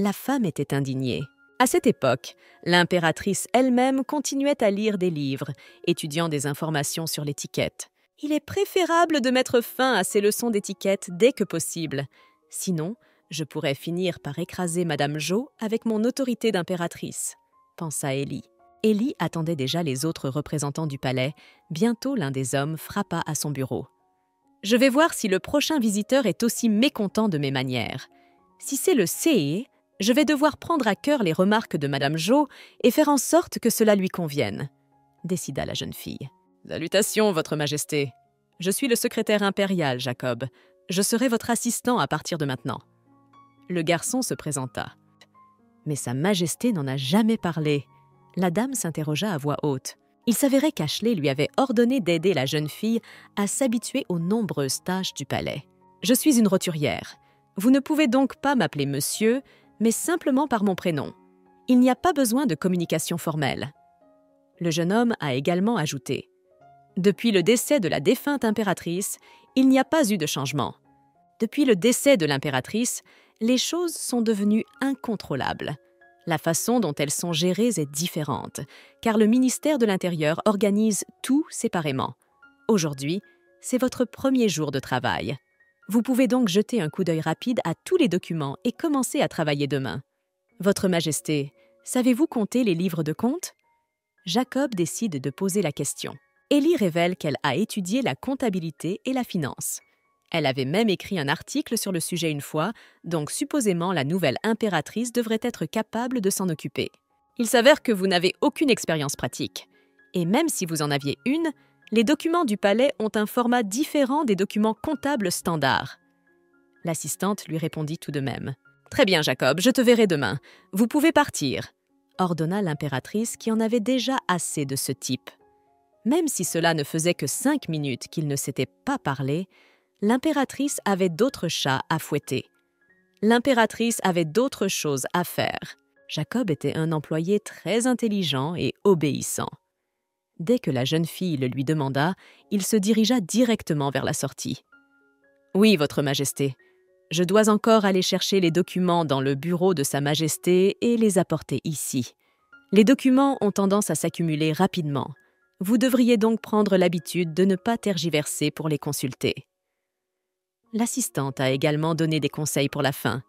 La femme était indignée. À cette époque, l'impératrice elle-même continuait à lire des livres, étudiant des informations sur l'étiquette. « Il est préférable de mettre fin à ces leçons d'étiquette dès que possible. Sinon, je pourrais finir par écraser Madame Jo avec mon autorité d'impératrice, » pensa Ellie. Ellie attendait déjà les autres représentants du palais. Bientôt, l'un des hommes frappa à son bureau. « Je vais voir si le prochain visiteur est aussi mécontent de mes manières. Si c'est le CE, je vais devoir prendre à cœur les remarques de Madame Jo et faire en sorte que cela lui convienne, » décida la jeune fille. « Salutations, Votre Majesté. Je suis le secrétaire impérial, Jacob. Je serai votre assistant à partir de maintenant. » Le garçon se présenta. Mais Sa Majesté n'en a jamais parlé. La dame s'interrogea à voix haute. Il s'avérait qu'Ashley lui avait ordonné d'aider la jeune fille à s'habituer aux nombreuses tâches du palais. « Je suis une roturière. Vous ne pouvez donc pas m'appeler monsieur, mais simplement par mon prénom. Il n'y a pas besoin de communication formelle. » Le jeune homme a également ajouté: « Depuis le décès de la défunte impératrice, il n'y a pas eu de changement. Depuis le décès de l'impératrice, les choses sont devenues incontrôlables. La façon dont elles sont gérées est différente, car le ministère de l'Intérieur organise tout séparément. Aujourd'hui, c'est votre premier jour de travail. Vous pouvez donc jeter un coup d'œil rapide à tous les documents et commencer à travailler demain. Votre Majesté, Savez-vous compter les livres de compte? Jacob décide de poser la question. Ellie révèle qu'elle a étudié la comptabilité et la finance. Elle avait même écrit un article sur le sujet une fois, donc supposément la nouvelle impératrice devrait être capable de s'en occuper. Il s'avère que vous n'avez aucune expérience pratique. Et même si vous en aviez une, les documents du palais ont un format différent des documents comptables standards. L'assistante lui répondit tout de même. « Très bien, Jacob, je te verrai demain. Vous pouvez partir », ordonna l'impératrice qui en avait déjà assez de ce type. Même si cela ne faisait que 5 minutes qu'ils ne s'étaient pas parlé, l'impératrice avait d'autres chats à fouetter. L'impératrice avait d'autres choses à faire. Jacob était un employé très intelligent et obéissant. Dès que la jeune fille le lui demanda, il se dirigea directement vers la sortie. « Oui, Votre Majesté. Je dois encore aller chercher les documents dans le bureau de Sa Majesté et les apporter ici. Les documents ont tendance à s'accumuler rapidement. Vous devriez donc prendre l'habitude de ne pas tergiverser pour les consulter. » L'assistante a également donné des conseils pour la fin.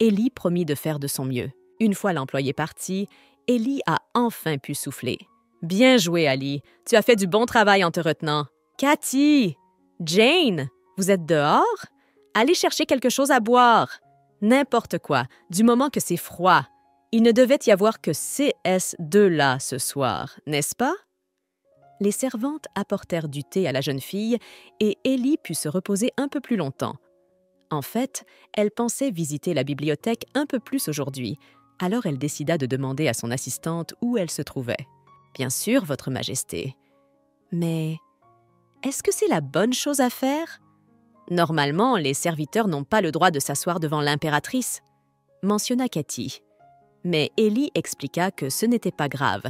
Ellie promit de faire de son mieux. Une fois l'employé parti, Ellie a enfin pu souffler. « Bien joué, Ellie. Tu as fait du bon travail en te retenant. »« Cathy !»« Jane !» Vous êtes dehors? Allez chercher quelque chose à boire. N'importe quoi, du moment que c'est froid. Il ne devait y avoir que ces CS2-là ce soir, n'est-ce pas? Les servantes apportèrent du thé à la jeune fille et Ellie put se reposer un peu plus longtemps. En fait, elle pensait visiter la bibliothèque un peu plus aujourd'hui, alors elle décida de demander à son assistante où elle se trouvait. « Bien sûr, Votre Majesté. Mais est-ce que c'est la bonne chose à faire? Normalement, les serviteurs n'ont pas le droit de s'asseoir devant l'impératrice, mentionna Cathy. Mais Ellie expliqua que ce n'était pas grave.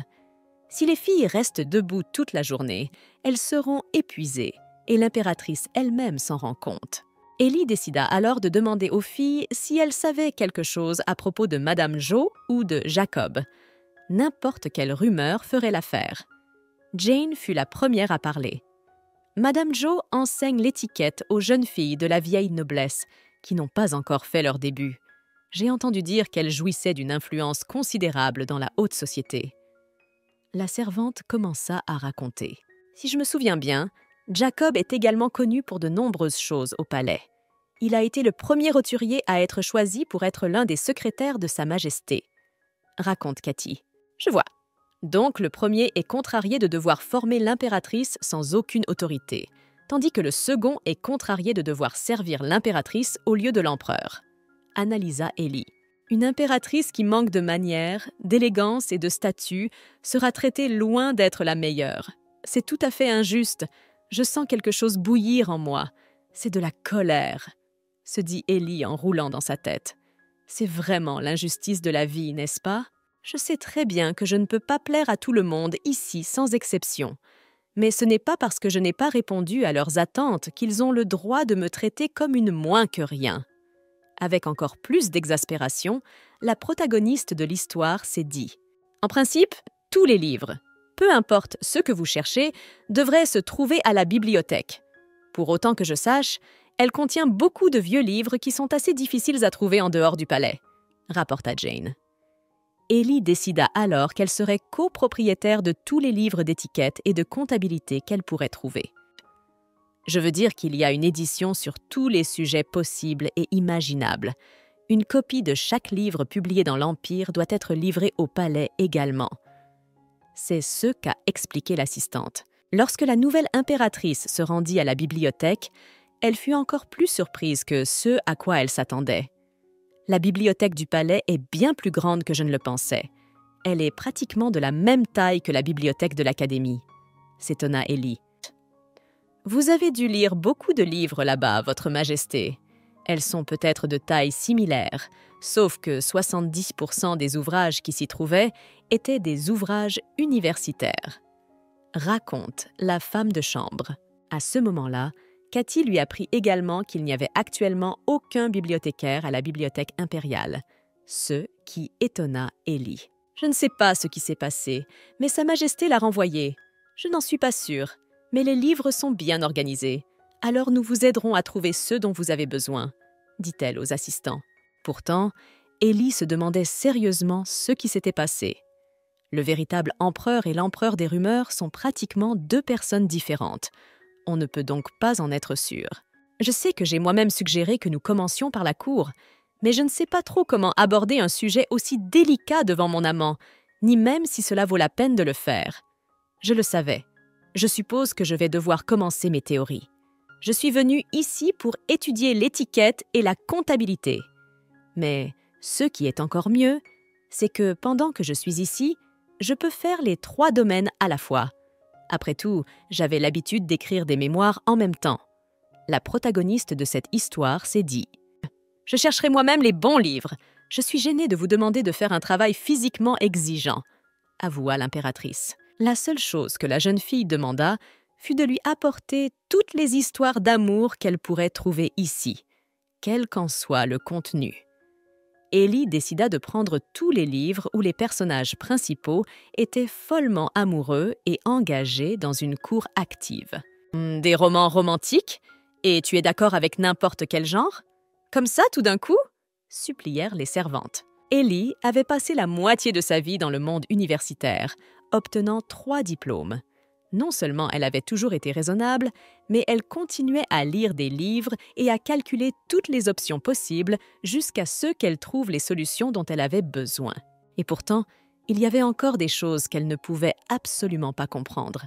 Si les filles restent debout toute la journée, elles seront épuisées et l'impératrice elle-même s'en rend compte. Ellie décida alors de demander aux filles si elles savaient quelque chose à propos de Madame Jo ou de Jacob. N'importe quelle rumeur ferait l'affaire. Jane fut la première à parler. Madame Jo enseigne l'étiquette aux jeunes filles de la vieille noblesse, qui n'ont pas encore fait leur début. J'ai entendu dire qu'elle jouissait d'une influence considérable dans la haute société. La servante commença à raconter. Si je me souviens bien, Jacob est également connu pour de nombreuses choses au palais. Il a été le premier roturier à être choisi pour être l'un des secrétaires de Sa Majesté, raconte Cathy. Je vois. Donc, le premier est contrarié de devoir former l'impératrice sans aucune autorité, tandis que le second est contrarié de devoir servir l'impératrice au lieu de l'empereur, analysa Ellie. Une impératrice qui manque de manières, d'élégance et de statut sera traitée loin d'être la meilleure. C'est tout à fait injuste. Je sens quelque chose bouillir en moi. C'est de la colère, se dit Ellie en roulant dans sa tête. C'est vraiment l'injustice de la vie, n'est-ce pas? Je sais très bien que je ne peux pas plaire à tout le monde ici sans exception, mais ce n'est pas parce que je n'ai pas répondu à leurs attentes qu'ils ont le droit de me traiter comme une moins que rien. Avec encore plus d'exaspération, la protagoniste de l'histoire s'est dit « En principe, tous les livres, peu importe ce que vous cherchez, devraient se trouver à la bibliothèque. Pour autant que je sache, elle contient beaucoup de vieux livres qui sont assez difficiles à trouver en dehors du palais », rapporta Jane. Ellie décida alors qu'elle serait copropriétaire de tous les livres d'étiquette et de comptabilité qu'elle pourrait trouver. Je veux dire qu'il y a une édition sur tous les sujets possibles et imaginables. Une copie de chaque livre publié dans l'Empire doit être livrée au palais également. C'est ce qu'a expliqué l'assistante. Lorsque la nouvelle impératrice se rendit à la bibliothèque, elle fut encore plus surprise que ce à quoi elle s'attendait. La bibliothèque du palais est bien plus grande que je ne le pensais. Elle est pratiquement de la même taille que la bibliothèque de l'académie, s'étonna Ellie. « Vous avez dû lire beaucoup de livres là-bas, Votre Majesté. Elles sont peut-être de taille similaire, sauf que 70% des ouvrages qui s'y trouvaient étaient des ouvrages universitaires. » Raconte la femme de chambre. À ce moment-là, Cathy lui apprit également qu'il n'y avait actuellement aucun bibliothécaire à la bibliothèque impériale, ce qui étonna Ellie. « Je ne sais pas ce qui s'est passé, mais Sa Majesté l'a renvoyé. Je n'en suis pas sûre, mais les livres sont bien organisés. Alors nous vous aiderons à trouver ceux dont vous avez besoin, » dit-elle aux assistants. Pourtant, Ellie se demandait sérieusement ce qui s'était passé. Le véritable empereur et l'empereur des rumeurs sont pratiquement deux personnes différentes. On ne peut donc pas en être sûr. Je sais que j'ai moi-même suggéré que nous commencions par la cour, mais je ne sais pas trop comment aborder un sujet aussi délicat devant mon amant, ni même si cela vaut la peine de le faire. Je le savais. Je suppose que je vais devoir commencer mes théories. Je suis venue ici pour étudier l'étiquette et la comptabilité. Mais ce qui est encore mieux, c'est que pendant que je suis ici, je peux faire les trois domaines à la fois. Après tout, j'avais l'habitude d'écrire des mémoires en même temps. La protagoniste de cette histoire s'est dit « Je chercherai moi-même les bons livres. Je suis gênée de vous demander de faire un travail physiquement exigeant », avoua l'impératrice. La seule chose que la jeune fille demanda fut de lui apporter toutes les histoires d'amour qu'elle pourrait trouver ici, quel qu'en soit le contenu. Ellie décida de prendre tous les livres où les personnages principaux étaient follement amoureux et engagés dans une cour active. « Des romans romantiques? Et tu es d'accord avec n'importe quel genre? Comme ça, tout d'un coup ?» supplièrent les servantes. Ellie avait passé la moitié de sa vie dans le monde universitaire, obtenant 3 diplômes. Non seulement elle avait toujours été raisonnable, mais elle continuait à lire des livres et à calculer toutes les options possibles jusqu'à ce qu'elle trouve les solutions dont elle avait besoin. Et pourtant, il y avait encore des choses qu'elle ne pouvait absolument pas comprendre,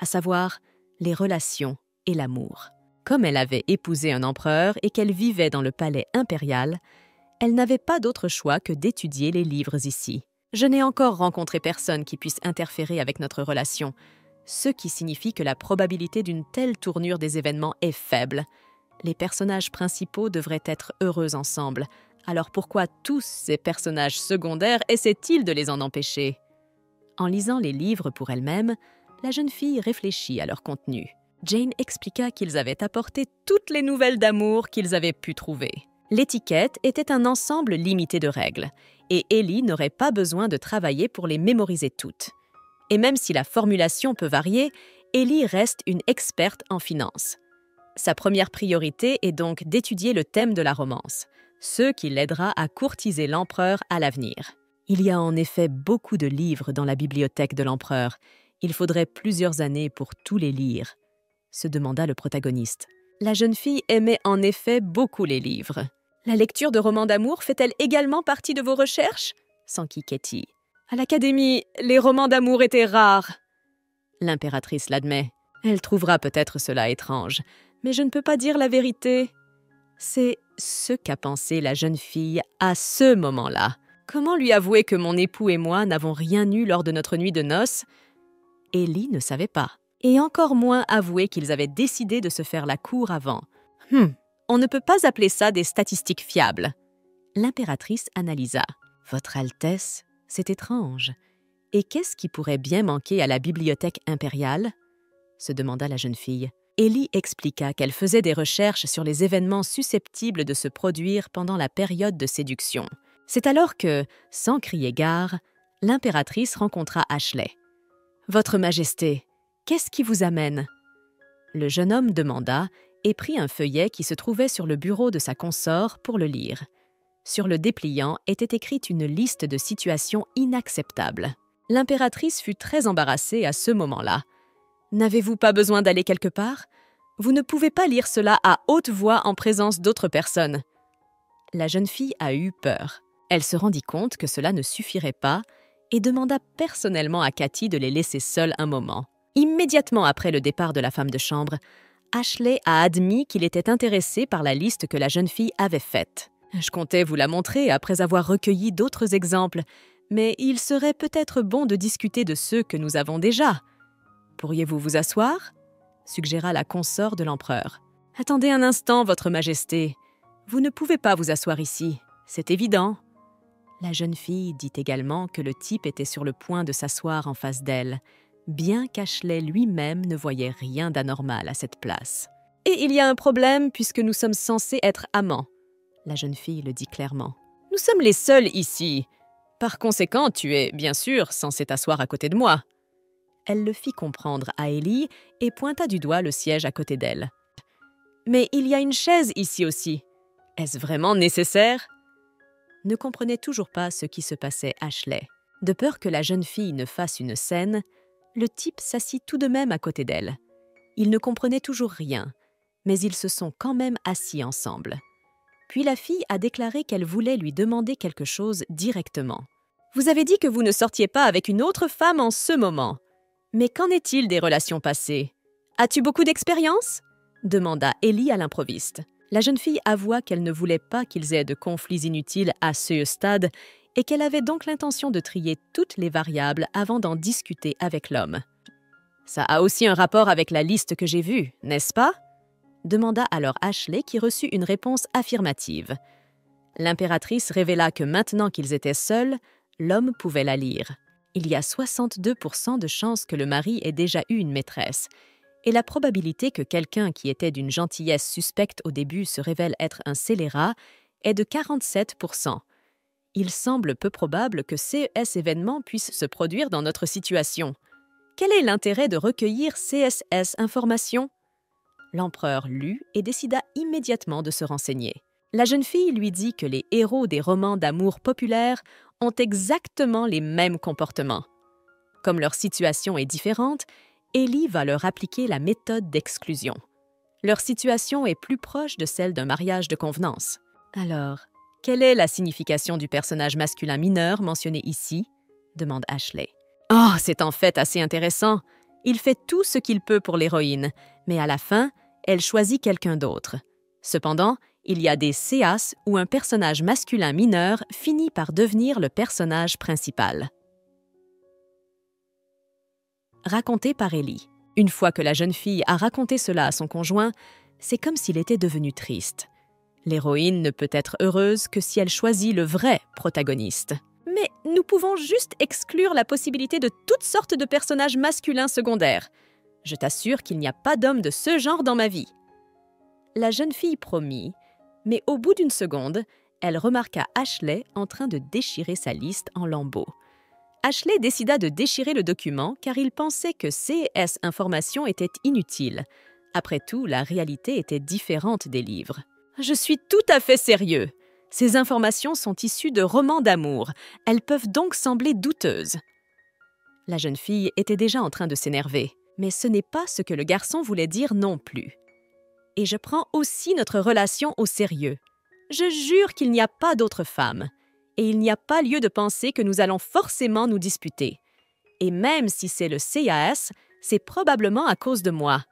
à savoir les relations et l'amour. Comme elle avait épousé un empereur et qu'elle vivait dans le palais impérial, elle n'avait pas d'autre choix que d'étudier les livres ici. Je n'ai encore rencontré personne qui puisse interférer avec notre relation, ce qui signifie que la probabilité d'une telle tournure des événements est faible. Les personnages principaux devraient être heureux ensemble, alors pourquoi tous ces personnages secondaires essaient-ils de les en empêcher? En lisant les livres pour elle-même, la jeune fille réfléchit à leur contenu. Jane expliqua qu'ils avaient apporté toutes les nouvelles d'amour qu'ils avaient pu trouver. L'étiquette était un ensemble limité de règles, et Ellie n'aurait pas besoin de travailler pour les mémoriser toutes. Et même si la formulation peut varier, Ellie reste une experte en finance. Sa première priorité est donc d'étudier le thème de la romance, ce qui l'aidera à courtiser l'empereur à l'avenir. Il y a en effet beaucoup de livres dans la bibliothèque de l'empereur. Il faudrait plusieurs années pour tous les lire, se demanda le protagoniste. La jeune fille aimait en effet beaucoup les livres. « La lecture de romans d'amour fait-elle également partie de vos recherches ?» s'enquit Cathy. « À l'académie, les romans d'amour étaient rares. » L'impératrice l'admet. « Elle trouvera peut-être cela étrange, mais je ne peux pas dire la vérité. » C'est ce qu'a pensé la jeune fille à ce moment-là. « Comment lui avouer que mon époux et moi n'avons rien eu lors de notre nuit de noces ?» Ellie ne savait pas. Et encore moins avouer qu'ils avaient décidé de se faire la cour avant. « On ne peut pas appeler ça des statistiques fiables. » L'impératrice analysa. « Votre Altesse, c'est étrange. Et qu'est-ce qui pourrait bien manquer à la bibliothèque impériale ?» se demanda la jeune fille. Ellie expliqua qu'elle faisait des recherches sur les événements susceptibles de se produire pendant la période de séduction. C'est alors que, sans crier gare, l'impératrice rencontra Ashley. « Votre Majesté, qu'est-ce qui vous amène ?» Le jeune homme demanda et prit un feuillet qui se trouvait sur le bureau de sa consort pour le lire. Sur le dépliant était écrite une liste de situations inacceptables. L'impératrice fut très embarrassée à ce moment-là. « N'avez-vous pas besoin d'aller quelque part? Vous ne pouvez pas lire cela à haute voix en présence d'autres personnes. » La jeune fille a eu peur. Elle se rendit compte que cela ne suffirait pas et demanda personnellement à Cathy de les laisser seuls un moment. Immédiatement après le départ de la femme de chambre, Ashley a admis qu'il était intéressé par la liste que la jeune fille avait faite. « Je comptais vous la montrer après avoir recueilli d'autres exemples, mais il serait peut-être bon de discuter de ceux que nous avons déjà. Pourriez-vous vous asseoir ?» suggéra la consort de l'empereur. « Attendez un instant, Votre Majesté. Vous ne pouvez pas vous asseoir ici, c'est évident. » La jeune fille dit également que le type était sur le point de s'asseoir en face d'elle, bien qu'Ashley lui-même ne voyait rien d'anormal à cette place. « Et il y a un problème puisque nous sommes censés être amants. » La jeune fille le dit clairement. « Nous sommes les seuls ici. Par conséquent, tu es, bien sûr, censé t'asseoir à côté de moi. » Elle le fit comprendre à Ellie et pointa du doigt le siège à côté d'elle. « Mais il y a une chaise ici aussi. Est-ce vraiment nécessaire ?» ne comprenait toujours pas ce qui se passait à Ashley. De peur que la jeune fille ne fasse une scène, le type s'assit tout de même à côté d'elle. Ils ne comprenaient toujours rien, mais ils se sont quand même assis ensemble. Puis la fille a déclaré qu'elle voulait lui demander quelque chose directement. « Vous avez dit que vous ne sortiez pas avec une autre femme en ce moment. Mais qu'en est-il des relations passées ? As-tu beaucoup d'expérience ? » demanda Ellie à l'improviste. La jeune fille avoua qu'elle ne voulait pas qu'ils aient de conflits inutiles à ce stade et qu'elle avait donc l'intention de trier toutes les variables avant d'en discuter avec l'homme. « Ça a aussi un rapport avec la liste que j'ai vue, n'est-ce pas ?» demanda alors Ashley qui reçut une réponse affirmative. L'impératrice révéla que maintenant qu'ils étaient seuls, l'homme pouvait la lire. Il y a 62% de chances que le mari ait déjà eu une maîtresse, et la probabilité que quelqu'un qui était d'une gentillesse suspecte au début se révèle être un scélérat est de 47%. Il semble peu probable que ces événements puissent se produire dans notre situation. Quel est l'intérêt de recueillir ces informations ? L'empereur lut et décida immédiatement de se renseigner. La jeune fille lui dit que les héros des romans d'amour populaires ont exactement les mêmes comportements. Comme leur situation est différente, Ellie va leur appliquer la méthode d'exclusion. Leur situation est plus proche de celle d'un mariage de convenance. Alors, quelle est la signification du personnage masculin mineur mentionné ici ? demande Ashley. « Oh, c'est en fait assez intéressant. Il fait tout ce qu'il peut pour l'héroïne, mais à la fin, elle choisit quelqu'un d'autre. Cependant, il y a des séances où un personnage masculin mineur finit par devenir le personnage principal. » Raconté par Ellie. Une fois que la jeune fille a raconté cela à son conjoint, c'est comme s'il était devenu triste. L'héroïne ne peut être heureuse que si elle choisit le vrai protagoniste. Mais nous pouvons juste exclure la possibilité de toutes sortes de personnages masculins secondaires. Je t'assure qu'il n'y a pas d'homme de ce genre dans ma vie. La jeune fille promit, mais au bout d'une seconde, elle remarqua Ashley en train de déchirer sa liste en lambeaux. Ashley décida de déchirer le document car il pensait que ces informations étaient inutiles. Après tout, la réalité était différente des livres. « Je suis tout à fait sérieux. Ces informations sont issues de romans d'amour. Elles peuvent donc sembler douteuses. » La jeune fille était déjà en train de s'énerver. Mais ce n'est pas ce que le garçon voulait dire non plus. « Et je prends aussi notre relation au sérieux. Je jure qu'il n'y a pas d'autre femme. » et il n'y a pas lieu de penser que nous allons forcément nous disputer. Et même si c'est le CAS, c'est probablement à cause de moi,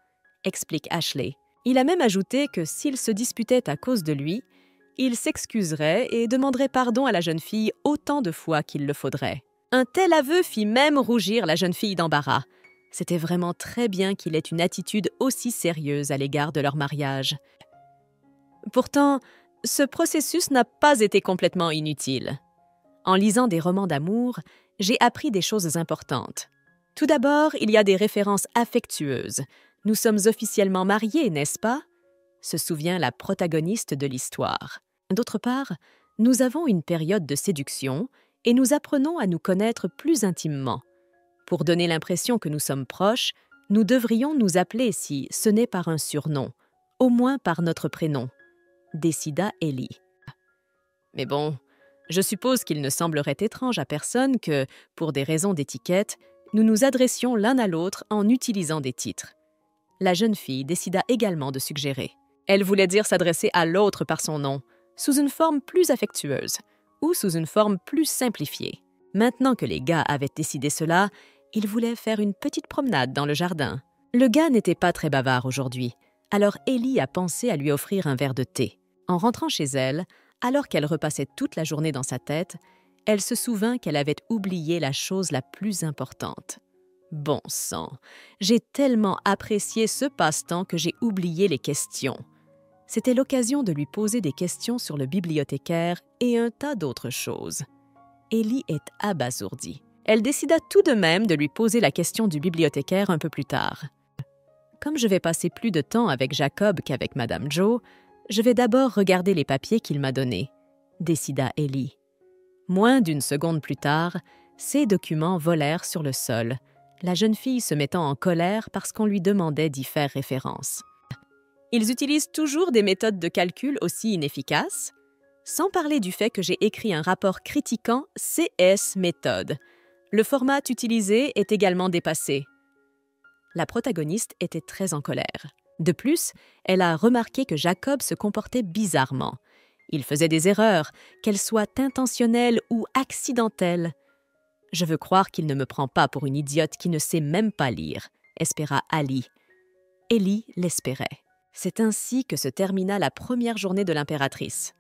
explique Ashley. Il a même ajouté que s'il se disputait à cause de lui, il s'excuserait et demanderait pardon à la jeune fille autant de fois qu'il le faudrait. Un tel aveu fit même rougir la jeune fille d'embarras. C'était vraiment très bien qu'il ait une attitude aussi sérieuse à l'égard de leur mariage. Pourtant, ce processus n'a pas été complètement inutile. En lisant des romans d'amour, j'ai appris des choses importantes. Tout d'abord, il y a des références affectueuses. Nous sommes officiellement mariés, n'est-ce pas ? Se souvient la protagoniste de l'histoire. D'autre part, nous avons une période de séduction et nous apprenons à nous connaître plus intimement. Pour donner l'impression que nous sommes proches, nous devrions nous appeler si ce n'est par un surnom, au moins par notre prénom. Décida Ellie. Mais bon, je suppose qu'il ne semblerait étrange à personne que, pour des raisons d'étiquette, nous nous adressions l'un à l'autre en utilisant des titres. La jeune fille décida également de suggérer. Elle voulait dire s'adresser à l'autre par son nom, sous une forme plus affectueuse, ou sous une forme plus simplifiée. Maintenant que les gars avaient décidé cela, ils voulaient faire une petite promenade dans le jardin. Le gars n'était pas très bavard aujourd'hui, alors Ellie a pensé à lui offrir un verre de thé. En rentrant chez elle, alors qu'elle repassait toute la journée dans sa tête, elle se souvint qu'elle avait oublié la chose la plus importante. « Bon sang, j'ai tellement apprécié ce passe-temps que j'ai oublié les questions. » C'était l'occasion de lui poser des questions sur le bibliothécaire et un tas d'autres choses. Ellie est abasourdie. Elle décida tout de même de lui poser la question du bibliothécaire un peu plus tard. « Comme je vais passer plus de temps avec Jacob qu'avec Madame Jo, « je vais d'abord regarder les papiers qu'il m'a donnés, » décida Ellie. Moins d'une seconde plus tard, ces documents volèrent sur le sol, la jeune fille se mettant en colère parce qu'on lui demandait d'y faire référence. « Ils utilisent toujours des méthodes de calcul aussi inefficaces ? Sans parler du fait que j'ai écrit un rapport critiquant CS méthode. Le format utilisé est également dépassé. La protagoniste était très en colère. De plus, elle a remarqué que Jacob se comportait bizarrement. Il faisait des erreurs, qu'elles soient intentionnelles ou accidentelles. « Je veux croire qu'il ne me prend pas pour une idiote qui ne sait même pas lire », espéra Ellie. Ellie l'espérait. C'est ainsi que se termina la première journée de l'impératrice.